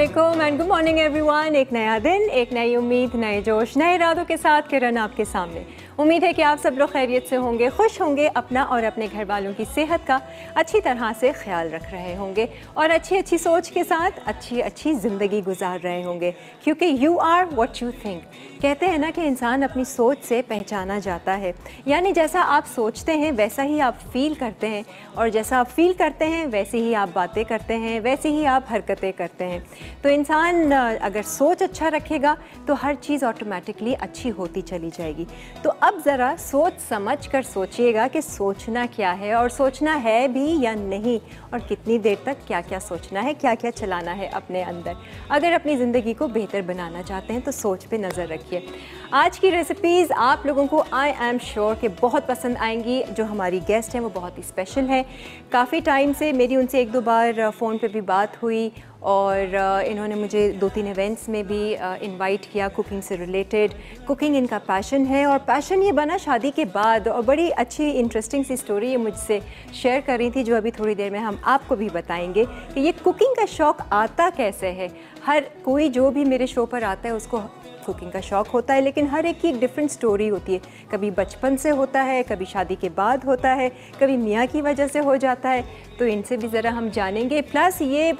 अस्सलामुअलैकुम and good morning everyone. एक नया दिन, एक नई उम्मीद, नए जोश, नए इरादों के साथ किरण आपके सामने। उम्मीद है कि आप सब लोग खैरियत से होंगे, खुश होंगे, अपना और अपने घर वालों की सेहत का अच्छी तरह से ख्याल रख रहे होंगे और अच्छी अच्छी सोच के साथ अच्छी अच्छी ज़िंदगी गुजार रहे होंगे, क्योंकि you are what you think. कहते हैं ना कि इंसान अपनी सोच से पहचाना जाता है, यानी जैसा आप सोचते हैं वैसा ही आप फ़ील करते हैं और जैसा आप फ़ील करते हैं वैसे ही आप बातें करते हैं, वैसे ही आप हरकतें करते हैं। तो इंसान अगर सोच अच्छा रखेगा तो हर चीज़ ऑटोमेटिकली अच्छी होती चली जाएगी। तो अब ज़रा सोच समझ कर सोचिएगा कि सोचना क्या है और सोचना है भी या नहीं, और कितनी देर तक क्या क्या सोचना है, क्या क्या चलाना है अपने अंदर। अगर अपनी ज़िंदगी को बेहतर बनाना चाहते हैं तो सोच पे नज़र रखिए। आज की रेसिपीज़ आप लोगों को आई एम श्योर कि बहुत पसंद आएंगी। जो हमारी गेस्ट हैं वो बहुत ही स्पेशल हैं। काफ़ी टाइम से मेरी उनसे एक दो बार फ़ोन पर भी बात हुई और इन्होंने मुझे 2-3 इवेंट्स में भी इनवाइट किया कुकिंग से रिलेटेड। कुकिंग इनका पैशन है और पैशन ये बना शादी के बाद, और बड़ी अच्छी इंटरेस्टिंग सी स्टोरी ये मुझसे शेयर कर रही थी जो अभी थोड़ी देर में हम आपको भी बताएंगे कि ये कुकिंग का शौक़ आता कैसे है। हर कोई जो भी मेरे शो पर आता है उसको कुकिंग का शौक़ होता है, लेकिन हर एक की एक डिफरेंट स्टोरी होती है। कभी बचपन से होता है, कभी शादी के बाद होता है, कभी मियाँ की वजह से हो जाता है। तो इनसे भी ज़रा हम जानेंगे। प्लस ये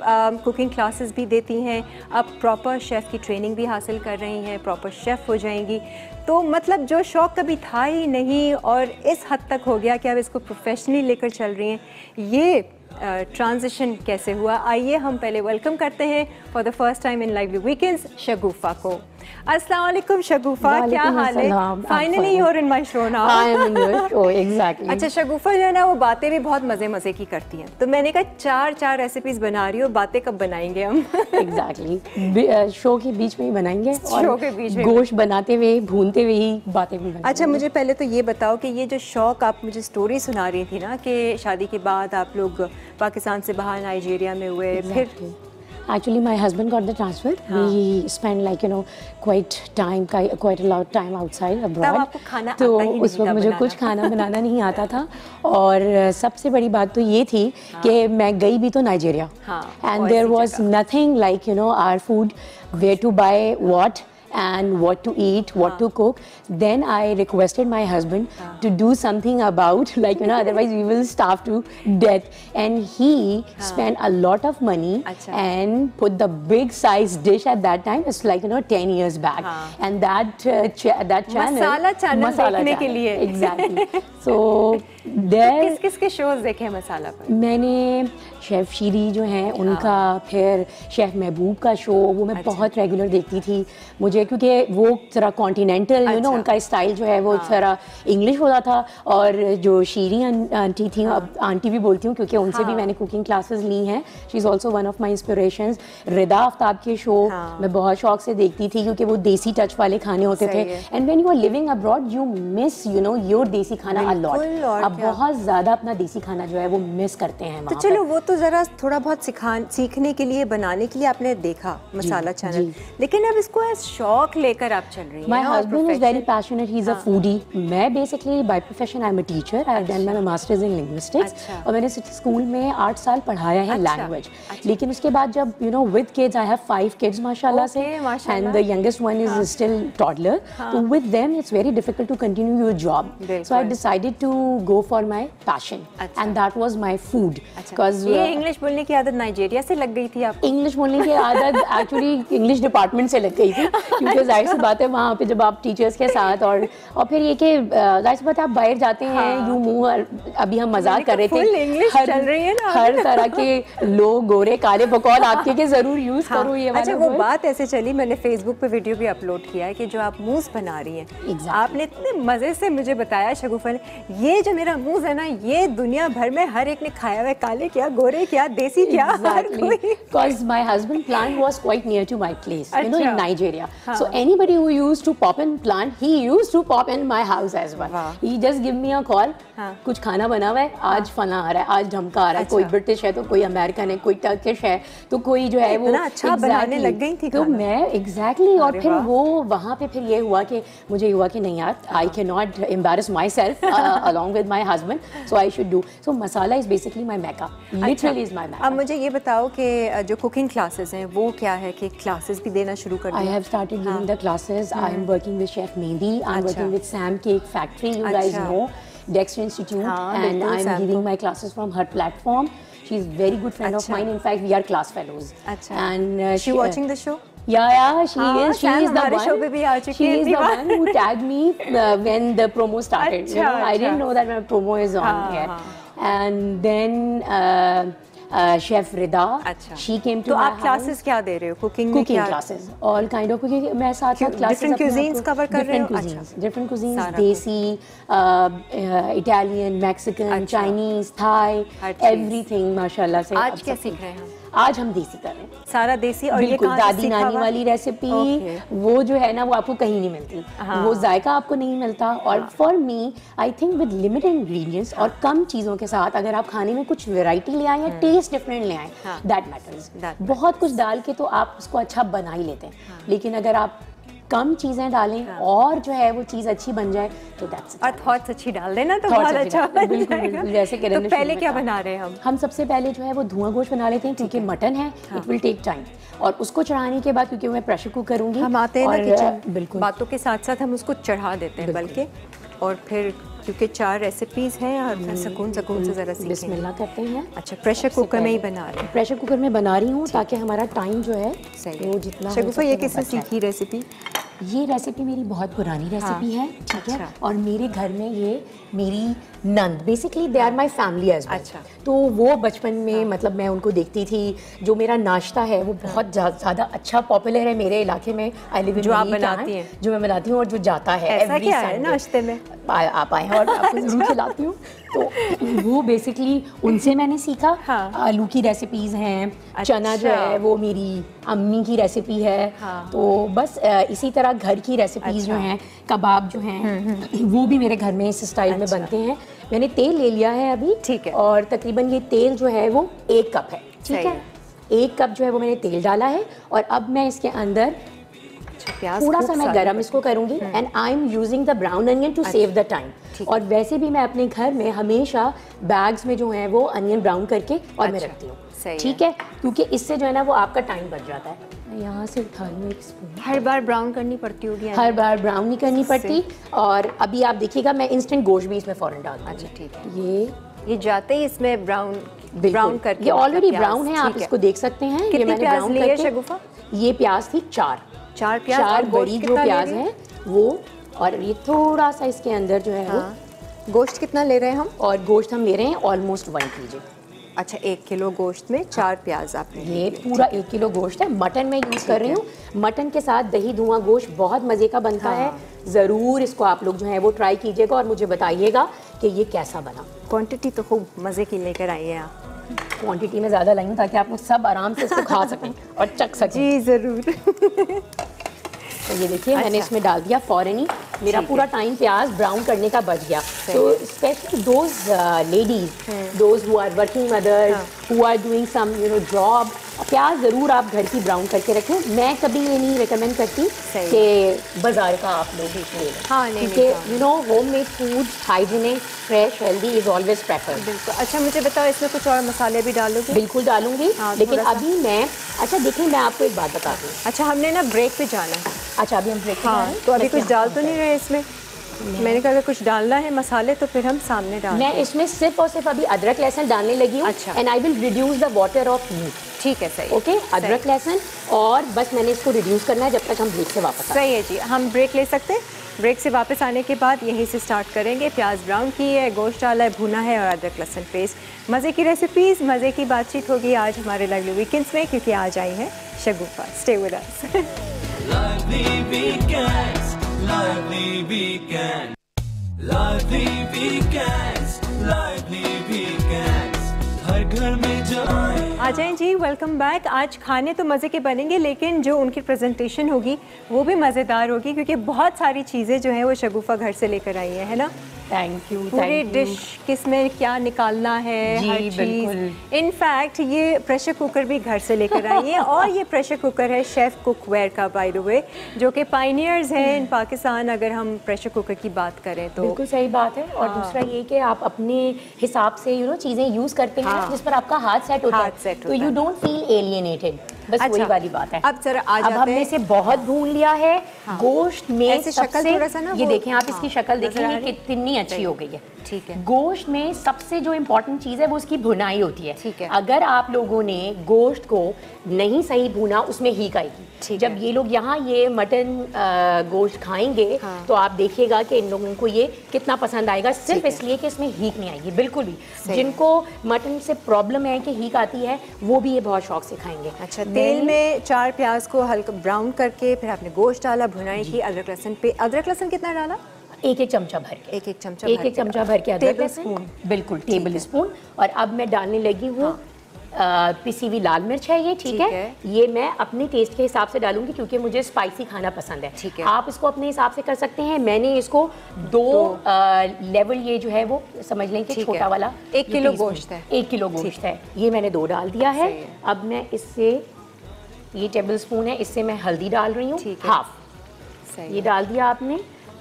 कुकिंग क्लासेस भी देती हैं, अब प्रॉपर शेफ़ की ट्रेनिंग भी हासिल कर रही हैं, प्रॉपर शेफ़ हो जाएंगी। तो मतलब जो शौक़ कभी था ही नहीं और इस हद तक हो गया कि अब इसको प्रोफेशनली लेकर चल रही हैं, ये ट्रांजिशन कैसे हुआ, आइए हम पहले वेलकम करते हैं for the first time in lively weekends Shagufa को। अस्सलाम वालेकुम शगुफा, क्या हाल है? Finally you are in my show now. I am in your show, exactly. अच्छा शगुफा जो है ना वो बातें भी बहुत मज़े मज़े की करती हैं, तो मैंने कहा चार रेसिपीज बना रही हो, बातें कब बनाएंगे हम? एग्जैक्टली, शो के बीच में ही बनाएंगे, शो के बीच में गोश्त बनाते हुए, भूनते हुए ही बातें भी। अच्छा मुझे पहले तो ये बताओ कि ये जो शौक़ आप मुझे स्टोरी सुना रही थी ना कि शादी के बाद आप लोग पाकिस्तान से बाहर नाइजीरिया में हुए, फिर actually my husband got the transfer. We spent like you know quite a lot of time outside abroad. तो उस वक्त मुझे कुछ खाना बनाना नहीं आता था और सबसे बड़ी बात तो ये थी कि मैं गई भी तो Nigeria, and there was nothing like you know our food, where to buy what and what to eat, what to cook. Then I requested my husband to do something about, like you know, otherwise we will starve to death. And he spent a lot of money and put the big size dish at that time. It's like you know 10 years back. And that channel, Masala channel, देखने के लिए exactly. So there. किस-किस के shows देखे मसाला पर? मैंने chef शीरी जो हैं उनका, फिर शेफ़ महबूब का शो, वो मैं बहुत रेगुलर देखती थी। मुझे क्योंकि वो थोड़ा कॉन्टीनेंटल यू नो उनका स्टाइल जो है वो थोड़ा इंग्लिश होता था, और जो शीरी आंटी थी, अब आंटी भी बोलती हूँ क्योंकि उनसे भी मैंने कुकिंग क्लासेस ली हैं। She is also one of my inspirations. Rida Aftab के शो मैं बहुत शौक से देखती थी क्योंकि वो देसी टच वाले खाने होते थे, and when you are living abroad you miss you know your desi khana allot. आप बहुत ज़्यादा अपना देसी खाना जो है वो मिस करते हैं। तो चलो वो तो ज़रा थोड़ा बहुत सीखने के लिए, बनाने के लिए आपने देखा मसाला चैनल, लेकिन अब इसको एज शौक लेकर आप चल रही हैं। My husband is very passionate, he is a foodie. मैं basically by profession I am a teacher, I have done my masters in linguistics और मैंने स्कूल में 8 साल पढ़ाया है लैंग्वेज। लेकिन उसके बाद जब you know with kids, I have 5 kids माशाल्लाह से, and the youngest one is still toddler, तो with them it's very difficult to continue your job. So I decided to go for my passion and that was my food because ye english bolne ki aadat nigeria se lag gayi thi aapko? english bolne ki aadat actually english department se lag gayi thi kyunki zahir si baat hai wahan pe jab aap teachers ke sath aur phir ye ki zahir si baat hai aap bahar jate hain, you move। abhi hum mazak kar rahe the, english chal rahi hai na, har tarah ke log gore kaale bakol aapke ke zarur use karo ye wala। acha wo baat aise chali, maine facebook pe video bhi upload kiya hai ki jo aap mousse bana rahi hain, aapne itne maze se मुझे बताया शगुफा ने, ये जो मेरा मूज है ना ये दुनिया भर में हर एक ने खाया हुआ है, काले क्या, गोरे क्या, देसी क्या, हर कोई। Because my husband plant was quite near to my place, you know in Nigeria. So anybody who used to pop in plant, he used to pop in my house as well. He just give me a call, कुछ खाना बना हुआ है, आज फना आ रहा है, आज ढमका आ रहा है। कोई ब्रिटिश है तो कोई अमेरिकन है, कोई टर्किश है तो कोई जो है वो अच्छा बनाने लग गई थी। तो मैं एग्जैक्टली, और फिर वो वहाँ पे फिर ये हुआ कि मुझे हुआ कि नहीं यार, I can not embarrass myself. along with my husband. So I should do. So masala is basically my mecca. Literally is my mecca. अब मुझे ये बताओ कि जो cooking classes हैं वो क्या है कि classes भी देना शुरू कर दिया? I have started giving the classes. I am working with Chef Mehdi. I am working with Sam Cake Factory. You guys know Dexter Institute, and I am giving my classes from her platform. She is very good friend of mine. In fact, we are class fellows. And she watching the show. Yeah, she is. She is the one. She is the one who tagged me when the promo started. You know, I didn't know that my promo is on yet. And then Chef Rida, she came to my house. So, what classes are you giving? Cooking classes, all kind of cooking. I'm covering classes. Different cuisines cover. Different cuisines. Desi, Italian, Mexican, Chinese, Thai, everything. MashaAllah. How are you learning? आज हम देसी कर रहे हैं, सारा देसी. और ये दादी नानी वाली रेसिपी वो जो है ना वो आपको कहीं नहीं मिलती, वो जायका आपको नहीं मिलता. और for me I think with limited ingredients और कम चीज़ों के साथ अगर आप खाने में कुछ वैरायटी ले आए या टेस्ट डिफरेंट ले आए, दैट मैटर्स. बहुत कुछ डाल के तो आप उसको अच्छा बना ही लेते हैं, लेकिन अगर आप कम चीज़ें डालें और जो है वो चीज़ अच्छी बन जाए तो दैट्स. और थॉट्स अच्छी डाल देना तो बहुत अच्छा बन जाएगा. जैसे किरण ने, पहले क्या बना रहे हैं हम सबसे पहले जो है वो धुआं गोश्त बना लेते हैं क्योंकि मटन है, इट विल टेक टाइम. और उसको चढ़ाने के बाद क्योंकि मैं प्रेशर कुक करूँगी, हम आते हैं किचन, बिल्कुल बातों के साथ साथ हम उसको चढ़ा देते हैं बल्कि. और फिर क्योंकि 4 रेसिपीज हैं और सकून से ज़रा बिस्मिल्लाह करते हैं. अच्छा, प्रेशर कुकर में ही बना रहे हैं? प्रेशर कुकर में बना रही हूँ ताकि हमारा टाइम जो है वो जितना. शगुफा, ये किससे सीखी रेसिपी? ये रेसिपी मेरी बहुत पुरानी रेसिपी है, ठीक है. और मेरे घर में ये मेरी नंद, basically they are my family as. अच्छा, तो वो बचपन में मतलब मैं उनको देखती थी. जो मेरा नाश्ता है वो बहुत ज़्यादा अच्छा पॉपुलर है मेरे इलाके में. आई लिव इन जो मैं बनाती हूँ और जो जाता है एवरी संडे नाश्ते में आप आए हैं और आपको जरूर खिलाती हूँ. तो वो बेसिकली उनसे मैंने सीखा. आलू की रेसिपीज़ हैं, चना जो है वो मेरी अम्मी की रेसिपी है. तो बस इसी तरह घर की रेसिपीज़ जो हैं, कबाब जो हैं वो भी मेरे घर में इस स्टाइल में बनते हैं. मैंने तेल ले लिया है अभी, ठीक है. और तकरीबन ये तेल जो है वो 1 कप है, ठीक है. 1 कप जो है वो मैंने तेल डाला है. और अब मैं इसके अंदर थोड़ा सा मैं गरम इसको करूंगी. And I am using the brown onion to save the time. और वैसे भी मैं अपने घर में हमेशा बैग्स में जो है वो अनियन ब्राउन करके और मैं रखती हूँ, ठीक है, क्योंकि इससे जो है ना वो आपका टाइम बच जाता है. यहाँ से थाली में एक स्पून. हर बार ब्राउन करनी पड़ती होगी? हर बार ब्राउन नहीं करनी पड़ती. और अभी आप देखिएगा मैं इंस्टेंट गोश्त भी इसमें फ़ौरन डाल दूँगी. अच्छा, ठीक है. ये जाते ही इसमें ब्राउन करके, ये ऑलरेडी ब्राउन है, आप इसको देख सकते हैं. कितनी प्याज ली है शगुफा? ये प्याज थी 4 बड़ी जो प्याज हैं वो. और ये थोड़ा सा इसके अंदर जो है वो गोश्त. कितना ले रहे हैं हम? और गोश्त हम ले रहे हैं ऑलमोस्ट 1 kg. अच्छा, 1 किलो गोश्त में 4 प्याज आपने. ये पूरा 1 किलो गोश्त है. मटन में यूज़ कर रही हूँ. मटन के साथ दही धुआं गोश्त बहुत मज़े का बनता है. ज़रूर इसको आप लोग जो है वो ट्राई कीजिएगा और मुझे बताइएगा कि ये कैसा बना. क्वांटिटी तो खूब मज़े की लेकर आई है आप. क्वांटिटी में ज़्यादा लाई हूँ ताकि आप लोग सब आराम से इसको खा सकें और चख सकें. जी ज़रूर. तो ये देखिए मैंने इसमें डाल दिया फ़ौरन ही. मेरा पूरा टाइम प्याज ब्राउन करने का बच गया. तो specially those ladies, those who are working mothers, who are doing some you know job, प्याज ज़रूर आप घर की ब्राउन करके रखें. मैं कभी ये नहीं रिकमेंड करती कि बाज़ार का आप लोग ले, क्योंकि you know home made food hygienic fresh healthy is always preferred. बिल्कुल. अच्छा, मुझे बताओ इसमें कुछ और मसाले भी डालोगे? बिल्कुल डालूंगी, लेकिन अभी मैं, अच्छा देखिए मैं आपको एक बात बताती हूँ. अच्छा, हमने ना ब्रेक पर जाना है. अच्छा, अभी हम ब्रेक पर जाना है, तो अभी कुछ डाल तो नहीं रहे इसमें? मैंने कहा अगर कुछ डालना है मसाले तो फिर हम सामने डालें. मैं इसमें सिर्फ और सिर्फ अभी अदरक लहसुन डालने लगी हूँ. अच्छा. And I will reduce the water of meat. ठीक है, सही. ओके, अदरक लहसुन और बस मैंने इसको रिड्यूस करना है जब तक हम ब्रेक से वापस आएं. सही है जी, हम ब्रेक ले सकते हैं. ब्रेक से वापस आने के बाद यहीं से स्टार्ट करेंगे. प्याज ब्राउन की है, गोश्त डाला है, भुना है और अदरक लहसुन पेस्ट. मज़े की रेसिपीज़, मज़े की बातचीत होगी आज हमारे लाइवली वीकेंड्स में क्योंकि आज आई है Shagufa. Stay with us. Lively Weekends, Lively Weekends, Lively Weekends. हर घर में जाएं. आ जाएं जी, वेलकम बैक. आज खाने तो मज़े के बनेंगे लेकिन जो उनकी प्रेजेंटेशन होगी वो भी मज़ेदार होगी क्योंकि बहुत सारी चीज़ें जो हैं वो शगुफा घर से लेकर आई हैं, है ना. Thank you. पूरी डिश किस में क्या निकालना है, हर चीज़। इनफैक्ट ये प्रेशर कुकर भी घर से लेकर आई है और ये प्रेशर कुकर है शेफ़ कुकवेयर का, बाय द वे, जो कि पाइनियर्स हैं इन पाकिस्तान अगर हम प्रेशर कुकर की बात करें तो। बिल्कुल सही बात है। और दूसरा ये कि आप अपने हिसाब से यू नो चीज़ें यूज़ करते हैं जिस पर आपका हाथ सेट होता है, तो यू डोंट फील एलियनेटेड। बस वही वाली बात है। अब जरा आ जाते हैं, अब हमने इसे बहुत भून लिया है गोश्त में। शक्ल थोड़ा सा ना, ये देखें आप इसकी शक्ल देखेंगे कितनी अच्छी हो गई है। ठीक है, गोश्त में सबसे जो इम्पोर्टेंट चीज़ है वो उसकी भुनाई होती है। ठीक है, अगर आप लोगों ने गोश्त को नहीं सही भुना उसमें हीक आएगी। जब ये लोग यहाँ ये मटन गोश्त खाएंगे तो आप देखिएगा कि इन लोगों को ये कितना पसंद आएगा, सिर्फ इसलिए कि इसमें हीक नहीं आएगी बिल्कुल भी। जिनको मटन से प्रॉब्लम है कि हीक आती है वो भी ये बहुत शौक से खाएंगे। अच्छा, तेल में 4 प्याज को हल्का ब्राउन करके फिर आपने गोश्त डाला, भुनाई की, अदरक लहसुन पे। अदरक लहसुन कितना डाला? 1-1 चमचा भर के। 1-1 चमचा भर के अदरक लहसुन, बिल्कुल टेबल स्पून। और अब मैं डालने लगी हूँ पिसी हुई लाल मिर्च है ये। ठीक है, ये मैं अपने टेस्ट के हिसाब से डालूंगी क्योंकि मुझे स्पाइसी खाना पसंद है। ठीक है, आप इसको अपने हिसाब से कर सकते हैं। मैंने इसको दो लेवल ये जो है वो समझ लें कि छोटा वाला 1 किलो गोश्त है, 1 किलो गोश्त है, ये मैंने 2 डाल दिया है। अब मैं इससे ये टेबल स्पून है, इससे मैं हल्दी डाल रही हूँ 1/2। ये डाल दिया आपने।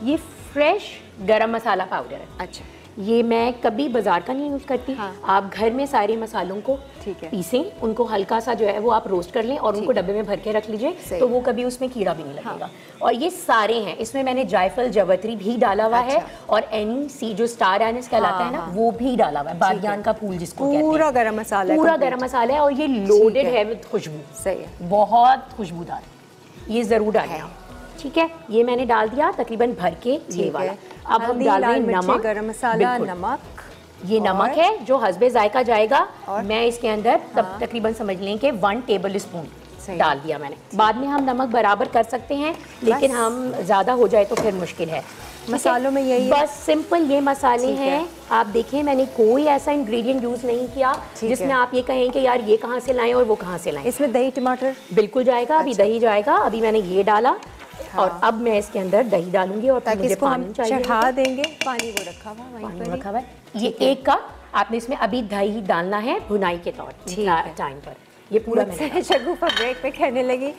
ये फ्रेश गरम मसाला पाउडर है। अच्छा, ये मैं कभी बाजार का नहीं यूज़ करती। आप घर में सारे मसालों को पीसें, उनको हल्का सा जो है वो आप रोस्ट कर लें और उनको डब्बे में भर के रख लीजिए, तो वो कभी उसमें कीड़ा भी नहीं लगेगा। और ये सारे हैं, इसमें मैंने जायफल जवत्री भी डाला हुआ है और एनी सी जो स्टार एनिस कहलाता है ना वो भी डाला हुआ है, बादियान का फूल जिसको कहते हैं। पूरा गरम मसाला, पूरा गरम मसाला है और ये लोडेड है विद खुशबू। सही है, बहुत खुशबूदार, ये ज़रूर डालें। ठीक है, ये मैंने डाल दिया तकरीबन भर के ये वाला। अब हम डाल रहे हैं नमक, गरम मसाला, नमक। ये नमक है जो हस्बे जायका जाएगा। मैं इसके अंदर तब तकरीबन समझ लें कि 1 टेबल स्पून डाल दिया मैंने। बाद में हम नमक बराबर कर सकते हैं, लेकिन हम ज़्यादा हो जाए तो फिर मुश्किल है। मसालों में यही बस सिंपल ये मसाले हैं। आप देखें मैंने कोई ऐसा इंग्रेडिएंट यूज़ नहीं किया जिसमें आप ये कहें कि यार ये कहाँ से लाएं और वो कहाँ से लाएं। इसमें दही टमाटर बिल्कुल जाएगा, अभी दही जाएगा। अभी मैंने ये डाला और अब मैं इसके अंदर दही डालूंगी और ताकि इसको हम चढ़ा देंगे। पानी वो रखा हुआ, पानी रखा हुआ है। ये 1 कप आपने इसमें अभी दही डालना है भुनाई के तौर टाइम पर। ये पूरा मैंने शगुफा ब्रेक पे कहने लगी,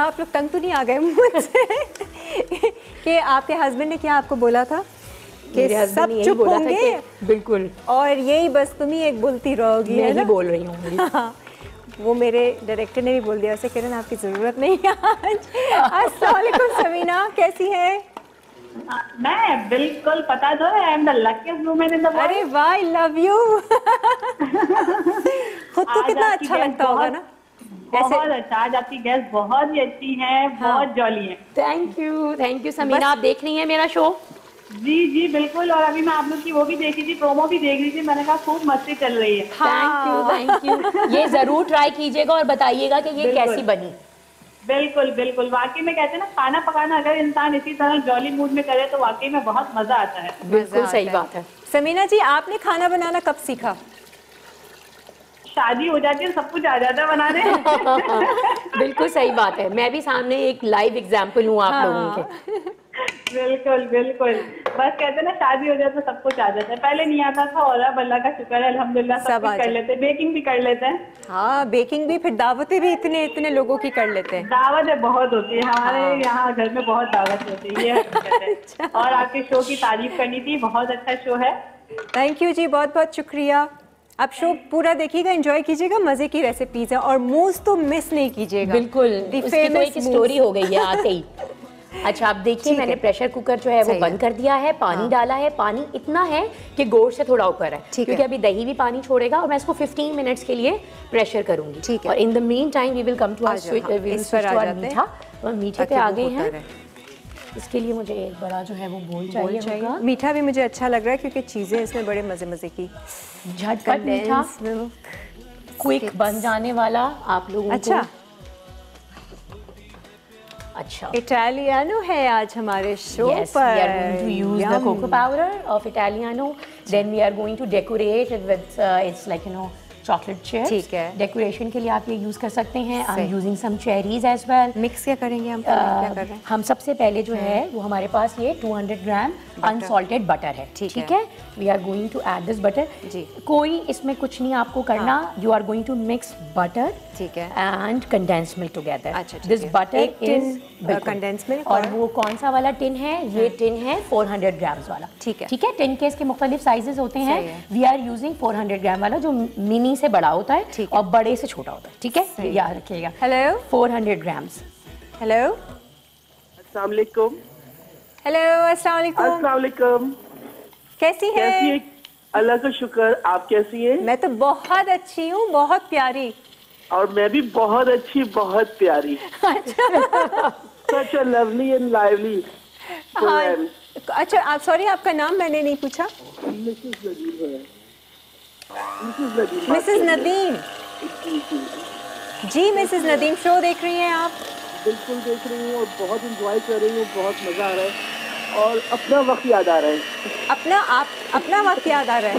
आप लोग तंग तो नहीं आ गए मुझसे कि आपके हस्बैंड ने क्या आपको बोला था कि सब चुप होंगे? बिल्कुल, और यही बस तुम ही एक बोलती रहोगी, मैं बोल रही हूँ। वो मेरे डायरेक्टर ने भी बोल दिया उसे, किरण आपकी ज़रूरत नहीं है आज। अस्सलामुअलैकुम समीना, कैसी है? मैं बिल्कुल, पता तो है, I am the luckiest woman in the world. अरे वाह, आई लव यू। खुद को कितना अच्छा लगता होगा ना? बहुत अच्छा। आज आपकी गेस्ट बहुत ही अच्छी है, बहुत जॉली है। Thank you, thank you Samina. आप देख रही हैं मेरा शो? जी जी बिल्कुल। और अभी मैं आप लोग की वो भी देखी थी, प्रोमो भी देख रही थी, मैंने कहा खूब मस्ती चल रही है। Thank you, thank you. ये जरूर ट्राई कीजिएगा और बताइएगा कि ये कैसी बनी। बिल्कुल बिल्कुल, वाकई में कहते हैं ना, खाना पकाना अगर इंसान इसी तरह जॉली मूड में करे तो वाकई में बहुत मजा आता है। बिल्कुल सही बात है। समीना जी, आपने खाना बनाना कब सीखा? शादी हो जाती है, सब कुछ आ जाता है बनाने। बिल्कुल सही बात है, मैं भी सामने एक लाइव एग्जाम्पल हूँ आप लोगों के। बिल्कुल बिल्कुल, बस कहते हैं ना, शादी हो जाए तो सब कुछ आ जाता है। पहले नहीं आता था और अब अल्लाह का शुक्र है अल्हम्दुलिल्लाह सब कुछ कर लेते हैं। बेकिंग भी कर लेते हैं। हाँ, बेकिंग भी, फिर दावतें भी इतने इतने लोगों की कर लेते हैं। दावतें बहुत होती है हमारे यहाँ, घर में बहुत दावत होती है ये। और आपके शो की तारीफ करनी थी, बहुत अच्छा शो है। थैंक यू जी, बहुत बहुत शुक्रिया। आप शो पूरा देखिएगा, एंजॉय कीजिएगा, मजे की रेसिपीज है और मूव्स तो मिस नहीं कीजिएगा। बिल्कुल, स्टोरी हो गई है आते ही। अच्छा, आप देखिए मैंने प्रेशर कुकर जो है वो बंद कर दिया है, पानी डाला है। पानी इतना है कि गोश्त से थोड़ा ऊपर है क्योंकि अभी दही भी पानी छोड़ेगा और मैं इसको 15 मिनट्स के लिए प्रेशर करूंगी। और in the mean time we will come to our मीठा। और मीठे पे आ गए हैं, इसके लिए मुझे एक बड़ा जो है वो बोल चाहिए होगा। मीठा भी मुझे अच्छा लग रहा है क्योंकि चीज़ें इसमें बड़े मज़े मज़े की, झटपट मीठा क्विक बन जाने वाला आप लोगों को। अच्छा अच्छा, इटालियानो है आज हमारे शो पर। We are going to use the cocoa powder of Italiano, then we are going to decorate it with its like you know chocolate chips, ठीक है। डेकोरेशन के लिए आप ये यूज़ कर सकते हैं। I am using some cherries as well. Mix क्या करेंगे हम? क्या कर रहे हैं हम? सबसे पहले जो है वो हमारे पास ये 200 ग्राम अनसॉल्टेड बटर है, ठीक है। We are going to add this butter. कोई इसमें कुछ नहीं आपको करना, you are going to mix butter, ठीक है, and condense milk together. This butter is condense milk. और वो कौन सा वाला टिन है? ये टिन है 400 ग्राम्स वाला, ठीक है, ठीक है। टिन के इसके मुख्तलिफ साइजेस होते हैं। वी आर यूजिंग 400 ग्राम वाला जो मिनी से बड़ा होता है और बड़े से छोटा होता है, ठीक है, याद रखिएगा। Hello 400 grams. हेलो अस्सलाम वालेकुम। हेलो अस्सलाम वालेकुम। अस्सलाम वालेकुम। कैसी है? अल्लाह का शुक्र, आप कैसी है? मैं तो बहुत अच्छी हूँ, बहुत प्यारी। और मैं भी बहुत अच्छी, बहुत प्यारी। Such a lovely and lively. अच्छा आप, सॉरी आपका नाम मैंने नहीं पूछा। मिसेस नदीम। जी मिसेस नदीम, शो देख रही हैं आप? बिल्कुल देख रही हूँ और बहुत एंजॉय कर रही हूँ, बहुत मज़ा आ रहा है और अपना वक्त याद आ रहा है। अपना आप अपना वक्त याद आ रहा है?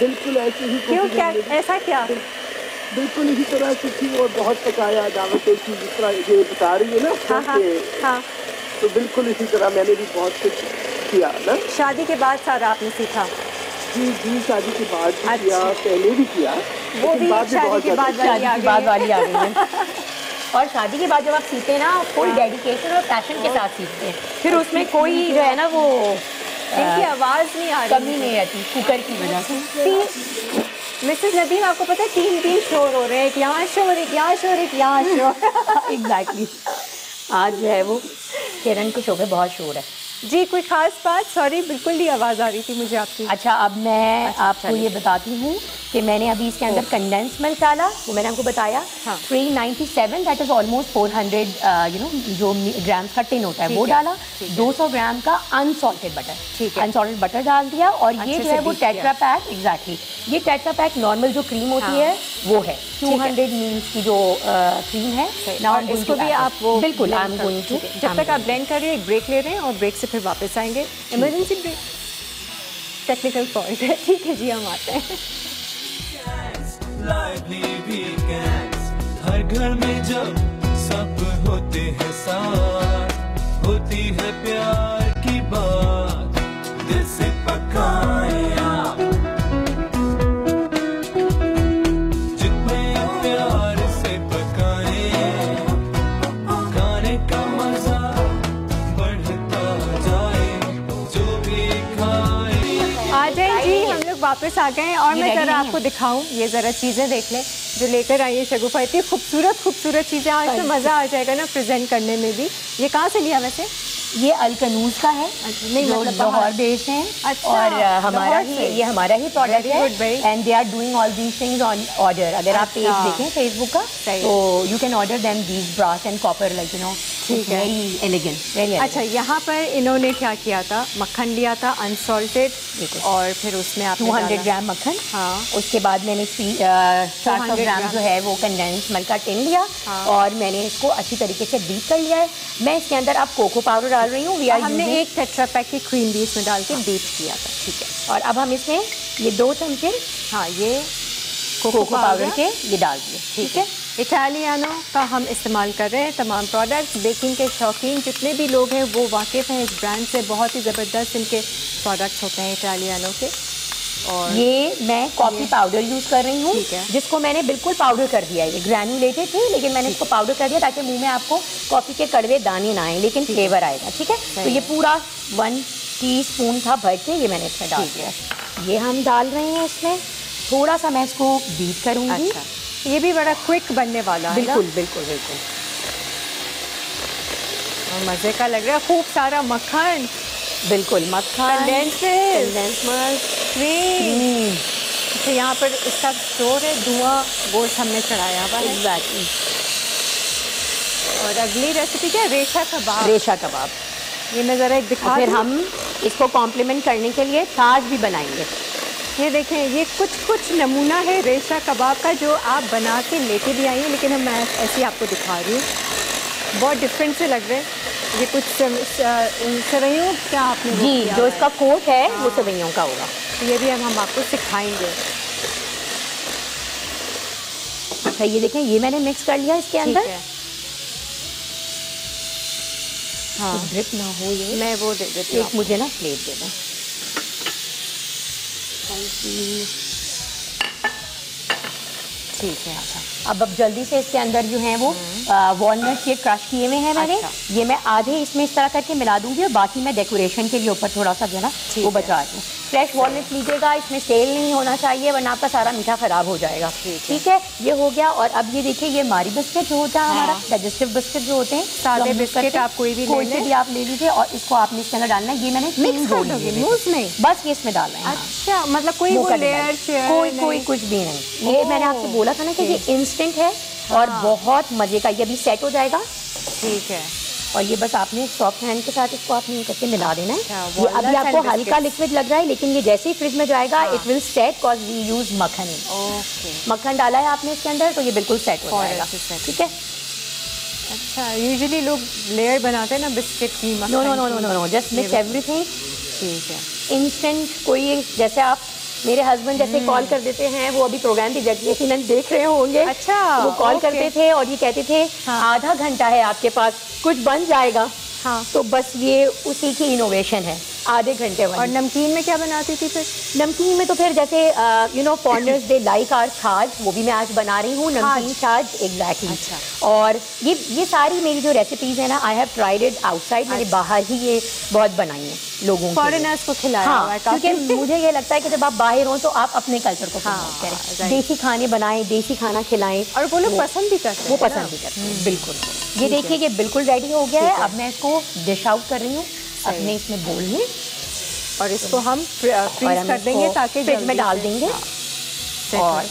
बिल्कुल ऐसे ही। क्यों, क्या ऐसा? क्या बिल्कुल इसी तरह से और बहुत पकाया दावत की जिस तरह ये बता रही है ना, तो बिल्कुल इसी तरह मैंने भी बहुत कुछ किया ना। शादी के बाद सारा आपने सीखा? जी जी, शादी के बाद भी किया, पहले भी किया, वो भी शादी के बाद वाली आ गई है। और शादी के बाद जब आप सीखते हैं ना, फुल डेडिकेशन और पैशन के साथ सीखते हैं, फिर उसमें कोई जो है ना वो आवाज़ नहीं आ रही, कमी नहीं आती कुकर की वजह से। मिसेस नदीम आपको पता है तीन तीन शोर हो रहे हैं, एक यहाँ शोर, एक यहाँ शोर, एक यहाँ शोर। एग्जैक्टली। आज जो है वो किरण को शो पे बहुत शोर है। जी कोई ख़ास बात? सॉरी बिल्कुल ही आवाज़ आ रही थी मुझे आपकी। अच्छा अब मैं आपको ये बताती हूँ कि मैंने अभी इसके अंदर कंडेंस मिल्क डाला, वो मैंने आपको बताया 397 that is almost 400 you know जो ग्राम्स का टिन होता है वो डाला। 200 ग्राम का अनसॉल्टेड बटर, ठीक है, अनसॉल्टेड बटर डाल दिया। और ये जो है वो टेट्रा पैक, एग्जैक्टली ये टेट्रा पैक नॉर्मल जो क्रीम होती है वो है 200 ml की जो क्रीम है। और इसको भी आप वो बिल्कुल जब तक आप ब्लेंड कर रहे हो एक ब्रेक ले रहे हैं और ब्रेक से फिर वापस आएंगे। इमरजेंसी ब्रेक, टेक्निकल पॉइंट है, ठीक है जी, हम आते हैं। Lively Weekends, हर घर में जब सब होते हैं साथ, होती है प्यार की बात, दिल से पकाए आप जितने प्यार से पकाए, खाने का मजा बढ़ता जाए जो भी खाए। आ जाए जी, हम लोग वापस आ गए। और मैं जरा आपको दिखाऊं, ये ज़रा चीज़ें देख लें जो लेकर आई है शगुफा। इतनी खूबसूरत खूबसूरत चीज़ें, आज तो मज़ा आ जाएगा ना प्रेजेंट करने में भी। ये कहाँ से लिया वैसे? ये अल-कनूज का है, नहीं मतलब लाहौर बेस्ड हैं। अच्छा, और हमारा ही, ये हमारा ही प्रोडक्ट है and they are doing all these things on order. अगर आप पेज देखें फेसबुक का तो you can order them these brass and copper like you know, ठीक है, वेरी एलिगेंट, वेरी। अच्छा यहाँ पर इन्होंने क्या किया था? मक्खन लिया था अनसॉल्टेड और फिर उसमें आप 200 ग्राम मक्खन, हाँ, उसके बाद मैंने 400 ग्राम जो है वो कंडेंस मिल्क का टिन लिया और मैंने इसको अच्छी तरीके से बीट कर लिया है। मैं इसके अंदर आप कोको पाउडर डाल रही हूँ, हमने एक टेट्रा पैक की क्रीम भी इसमें डाल के बीट किया था, ठीक है। और अब हम इसमें ये 2 चमचे, हाँ, ये कोको पाउडर के ये डाल दिए, ठीक है। इटालियानो का हम इस्तेमाल कर रहे हैं तमाम प्रोडक्ट्स। बेकिंग के शौकीन जितने भी लोग हैं वो वाकिफ़ हैं इस ब्रांड से, बहुत ही ज़बरदस्त इनके प्रोडक्ट्स होते हैं इटालियानो के। और ये मैं कॉफ़ी पाउडर यूज़ कर रही हूँ जिसको मैंने बिल्कुल पाउडर कर दिया है। ये ग्रैनुलेटेड थी लेकिन मैंने इसको पाउडर कर दिया ताकि मुंह में आपको कॉफ़ी के कड़वे दाने ना आए लेकिन फ्लेवर आएगा, ठीक है। तो ये पूरा 1 टीस्पून था भर के, ये मैंने इसमें डाल दिया। ये हम डाल रहे हैं इसमें, थोड़ा सा मैं इसको बीट करूँगी। ये भी बड़ा क्विक बनने वाला है, बिल्कुल बिल्कुल बिल्कुल, और मज़े का लग रहा है। खूब सारा मक्खन, बिल्कुल मक्खन, कंडेंस मिल्क, क्रीम। अच्छा यहाँ पर इसका शोर है, धुआं गोश्त हमने चढ़ाया हुआ है। एग्जैक्टली। और अगली रेसिपी क्या? रेशा कबाब। रेशा कबाब ये मैं ज़रा एक दिखा, फिर हम इसको कॉम्प्लीमेंट करने के लिए ताज भी बनाएंगे। ये देखें, ये कुछ कुछ नमूना है रेशा कबाब का जो आप बना के लेके भी आई हैं, लेकिन मैं ऐसे आपको दिखा रही हूँ, बहुत डिफरेंट से लग रहे हैं। ये कुछ सवैयों क्या आपने? जी, जो इसका कोट है वो सवैयों का होगा। ये भी हम आपको सिखाएंगे। अच्छा ये देखें, ये मैंने मिक्स कर लिया इसके अंदर। हाँ ड्रिप ना हो ये, मैं वो दे देती हूँ, मुझे ना प्लेट दे दो। ठीक है अच्छा। अब जल्दी से इसके अंदर जो है वो वॉलनट्स ये क्रश किए हुए हैं मैंने, ये मैं आधे इसमें इस तरह करके मिला दूंगी और बाकी मैं डेकोरेशन के लिए ऊपर थोड़ा सा जो है ना वो बचा दूँ। फ्रेश वॉलनट लीजिएगा, इसमें सेल नहीं होना चाहिए वरना आपका सारा मीठा ख़राब हो जाएगा। ठीक है ये हो गया। और अब ये देखिए ये मारी बिस्किट जो होता है हमारा, डाइजेस्टिव बिस्किट जो होते हैं, सादे बिस्किट आप कोई भी ले लें, आप ले लीजिए। और इसको आपने इसके अंदर डालना है, ये मैंने मिक्स कर दूँगी उसमें, बस ये इसमें डालना है। अच्छा मतलब कोई कुछ भी नहीं, ये मैंने आपसे बोला था ना कि ये इंस्टेंट है और बहुत मज़े का, ये भी सेट हो जाएगा। ठीक है और ये बस आपने सॉफ्ट हैंड के साथ इसको आपने करके मिला देना है। ये अभी आपको हल्का लिक्विड लग रहा है लेकिन ये जैसे ही फ्रिज में जाएगा it will set cause we use makkhan. मक्खन डाला है आपने इसके अंदर तो ये बिल्कुल सेट हो जाएगा। ठीक है अच्छा, यूजुअली लोग लेयर बनाते हैं ना बिस्किट की, no no no no no, just mix everything. ठीक है इंस्टेंट, कोई जैसे आप मेरे हस्बैंड जैसे कॉल कर देते हैं, वो अभी प्रोग्राम भी यकीनन देख रहे होंगे। अच्छा वो कॉल करते थे और ये कहते थे आधा घंटा है आपके पास, कुछ बन जाएगा। हाँ तो बस ये उसी की इनोवेशन है, आधे घंटे में। और नमकीन में क्या बनाती थी फिर? नमकीन में तो फिर जैसे you know foreigners they like are छाछ, वो भी मैं आज बना रही हूँ नमकीन छाछ। एग्जैक्टली अच्छा। और ये सारी मेरी जो रेसिपीज है ना, I have tried it outside, मैंने बाहर ही ये बहुत बनाई है लोगों फॉरेनर्स को खिलाया। हाँ क्योंकि मुझे ये लगता है कि जब आप बाहर हो तो आप अपने कल्चर को प्रमोट करें, देसी खाने बनाएं, देसी खाना खिलाएं, और वो लोग पसंद भी करते हैं, वो पसंद भी करते हैं। बिल्कुल ये देखिए ये बिल्कुल रेडी हो गया है। अब मैं इसको डिश आउट कर रही हूँ अपने इसमें बोल में, और इसको हम फ्रीज कर देंगे ताकि फ्रिज में डाल देंगे और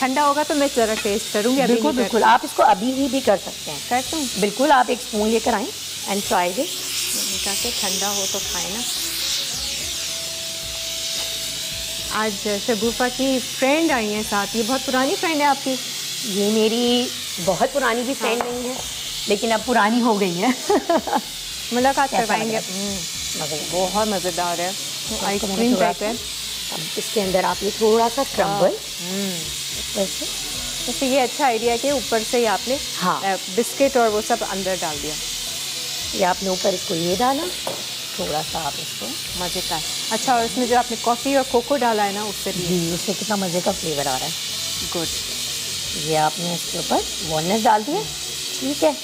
ठंडा होगा तो मैं ज़रा टेस्ट करूँगी। बिल्कुल बिल्कुल आप इसको अभी ही भी कर सकते हैं। करते हैं बिल्कुल, आप एक स्पून लेकर आएँ एंड ट्राई दिस, ताकि ठंडा हो तो खाएँ ना। आज शगुफा की फ्रेंड आई है साथ, ये बहुत पुरानी फ्रेंड है आपकी? ये मेरी बहुत पुरानी भी फ्रेंड नहीं है लेकिन अब पुरानी हो गई है। मुलाकात करवाएंगे, बहुत मज़ेदार है। आइसक्रीम टाइप है। अब इसके अंदर आप ये थोड़ा सा क्रम्बल, वैसे ये अच्छा आइडिया कि ऊपर से ही आपने बिस्किट और वो सब अंदर डाल दिया। ये आपने ऊपर इसको ये डाला, थोड़ा सा आप इसको मज़े का। अच्छा और इसमें जो आपने कॉफ़ी और कोको डाला है ना, उससे भी उससे कितना मज़े का फ्लेवर आ रहा है। गुड, ये आपने इसके ऊपर वॉलनट्स डाल दिए। ठीक है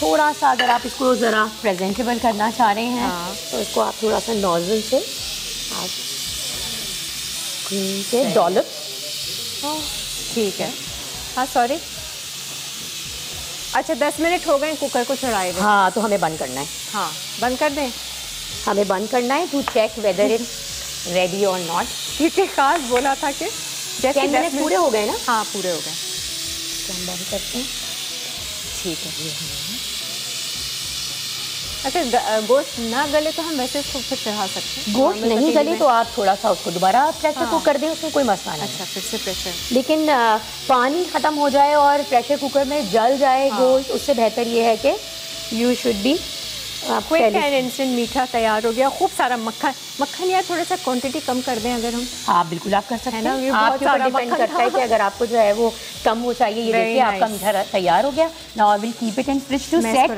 थोड़ा सा अगर आप इसको ज़रा प्रेजेंटेबल करना चाह रहे हैं तो इसको आप थोड़ा सा नोजल से आप क्रीम के डॉलप। ठीक है हाँ सॉरी। अच्छा 10 मिनट हो गए कुकर को चढ़ाए हुए। हाँ तो हमें बंद करना है। हाँ बंद कर दें, हमें बंद करना है to check whether it ready और नॉट। ठीक है खास बोला था कि 10 मिनट पूरे हो गए ना। हाँ पूरे हो गए, हम बंद करते हैं। ठीक है अच्छा, गोश्त ना गले तो हम वैसे उसको फिर चढ़ा सकते हैं। गोश्त नहीं गले तो आप थोड़ा सा उसको दोबारा प्रेशर कुक कर दें, उसमें कोई मसला नहीं। अच्छा फिर से प्रेशर, लेकिन पानी ख़त्म हो जाए और प्रेशर कुकर में जल जाए गोश्त, उससे बेहतर ये है कि you should be quick and instant मीठा तैयार हो गया। खूब सारा मक्खन, मक्खन यार थोड़ा सा क्वांटिटी कम कर दें अगर हम। हाँ बिल्कुल आप कर सकते हैं ना, ये बहुत सारा डिपेंड करता है कि अगर आपको जो है वो कम हो चाहिए। ये देखिए आपका मीठा तैयार हो गया। Now I will keep it in fridge to set. एक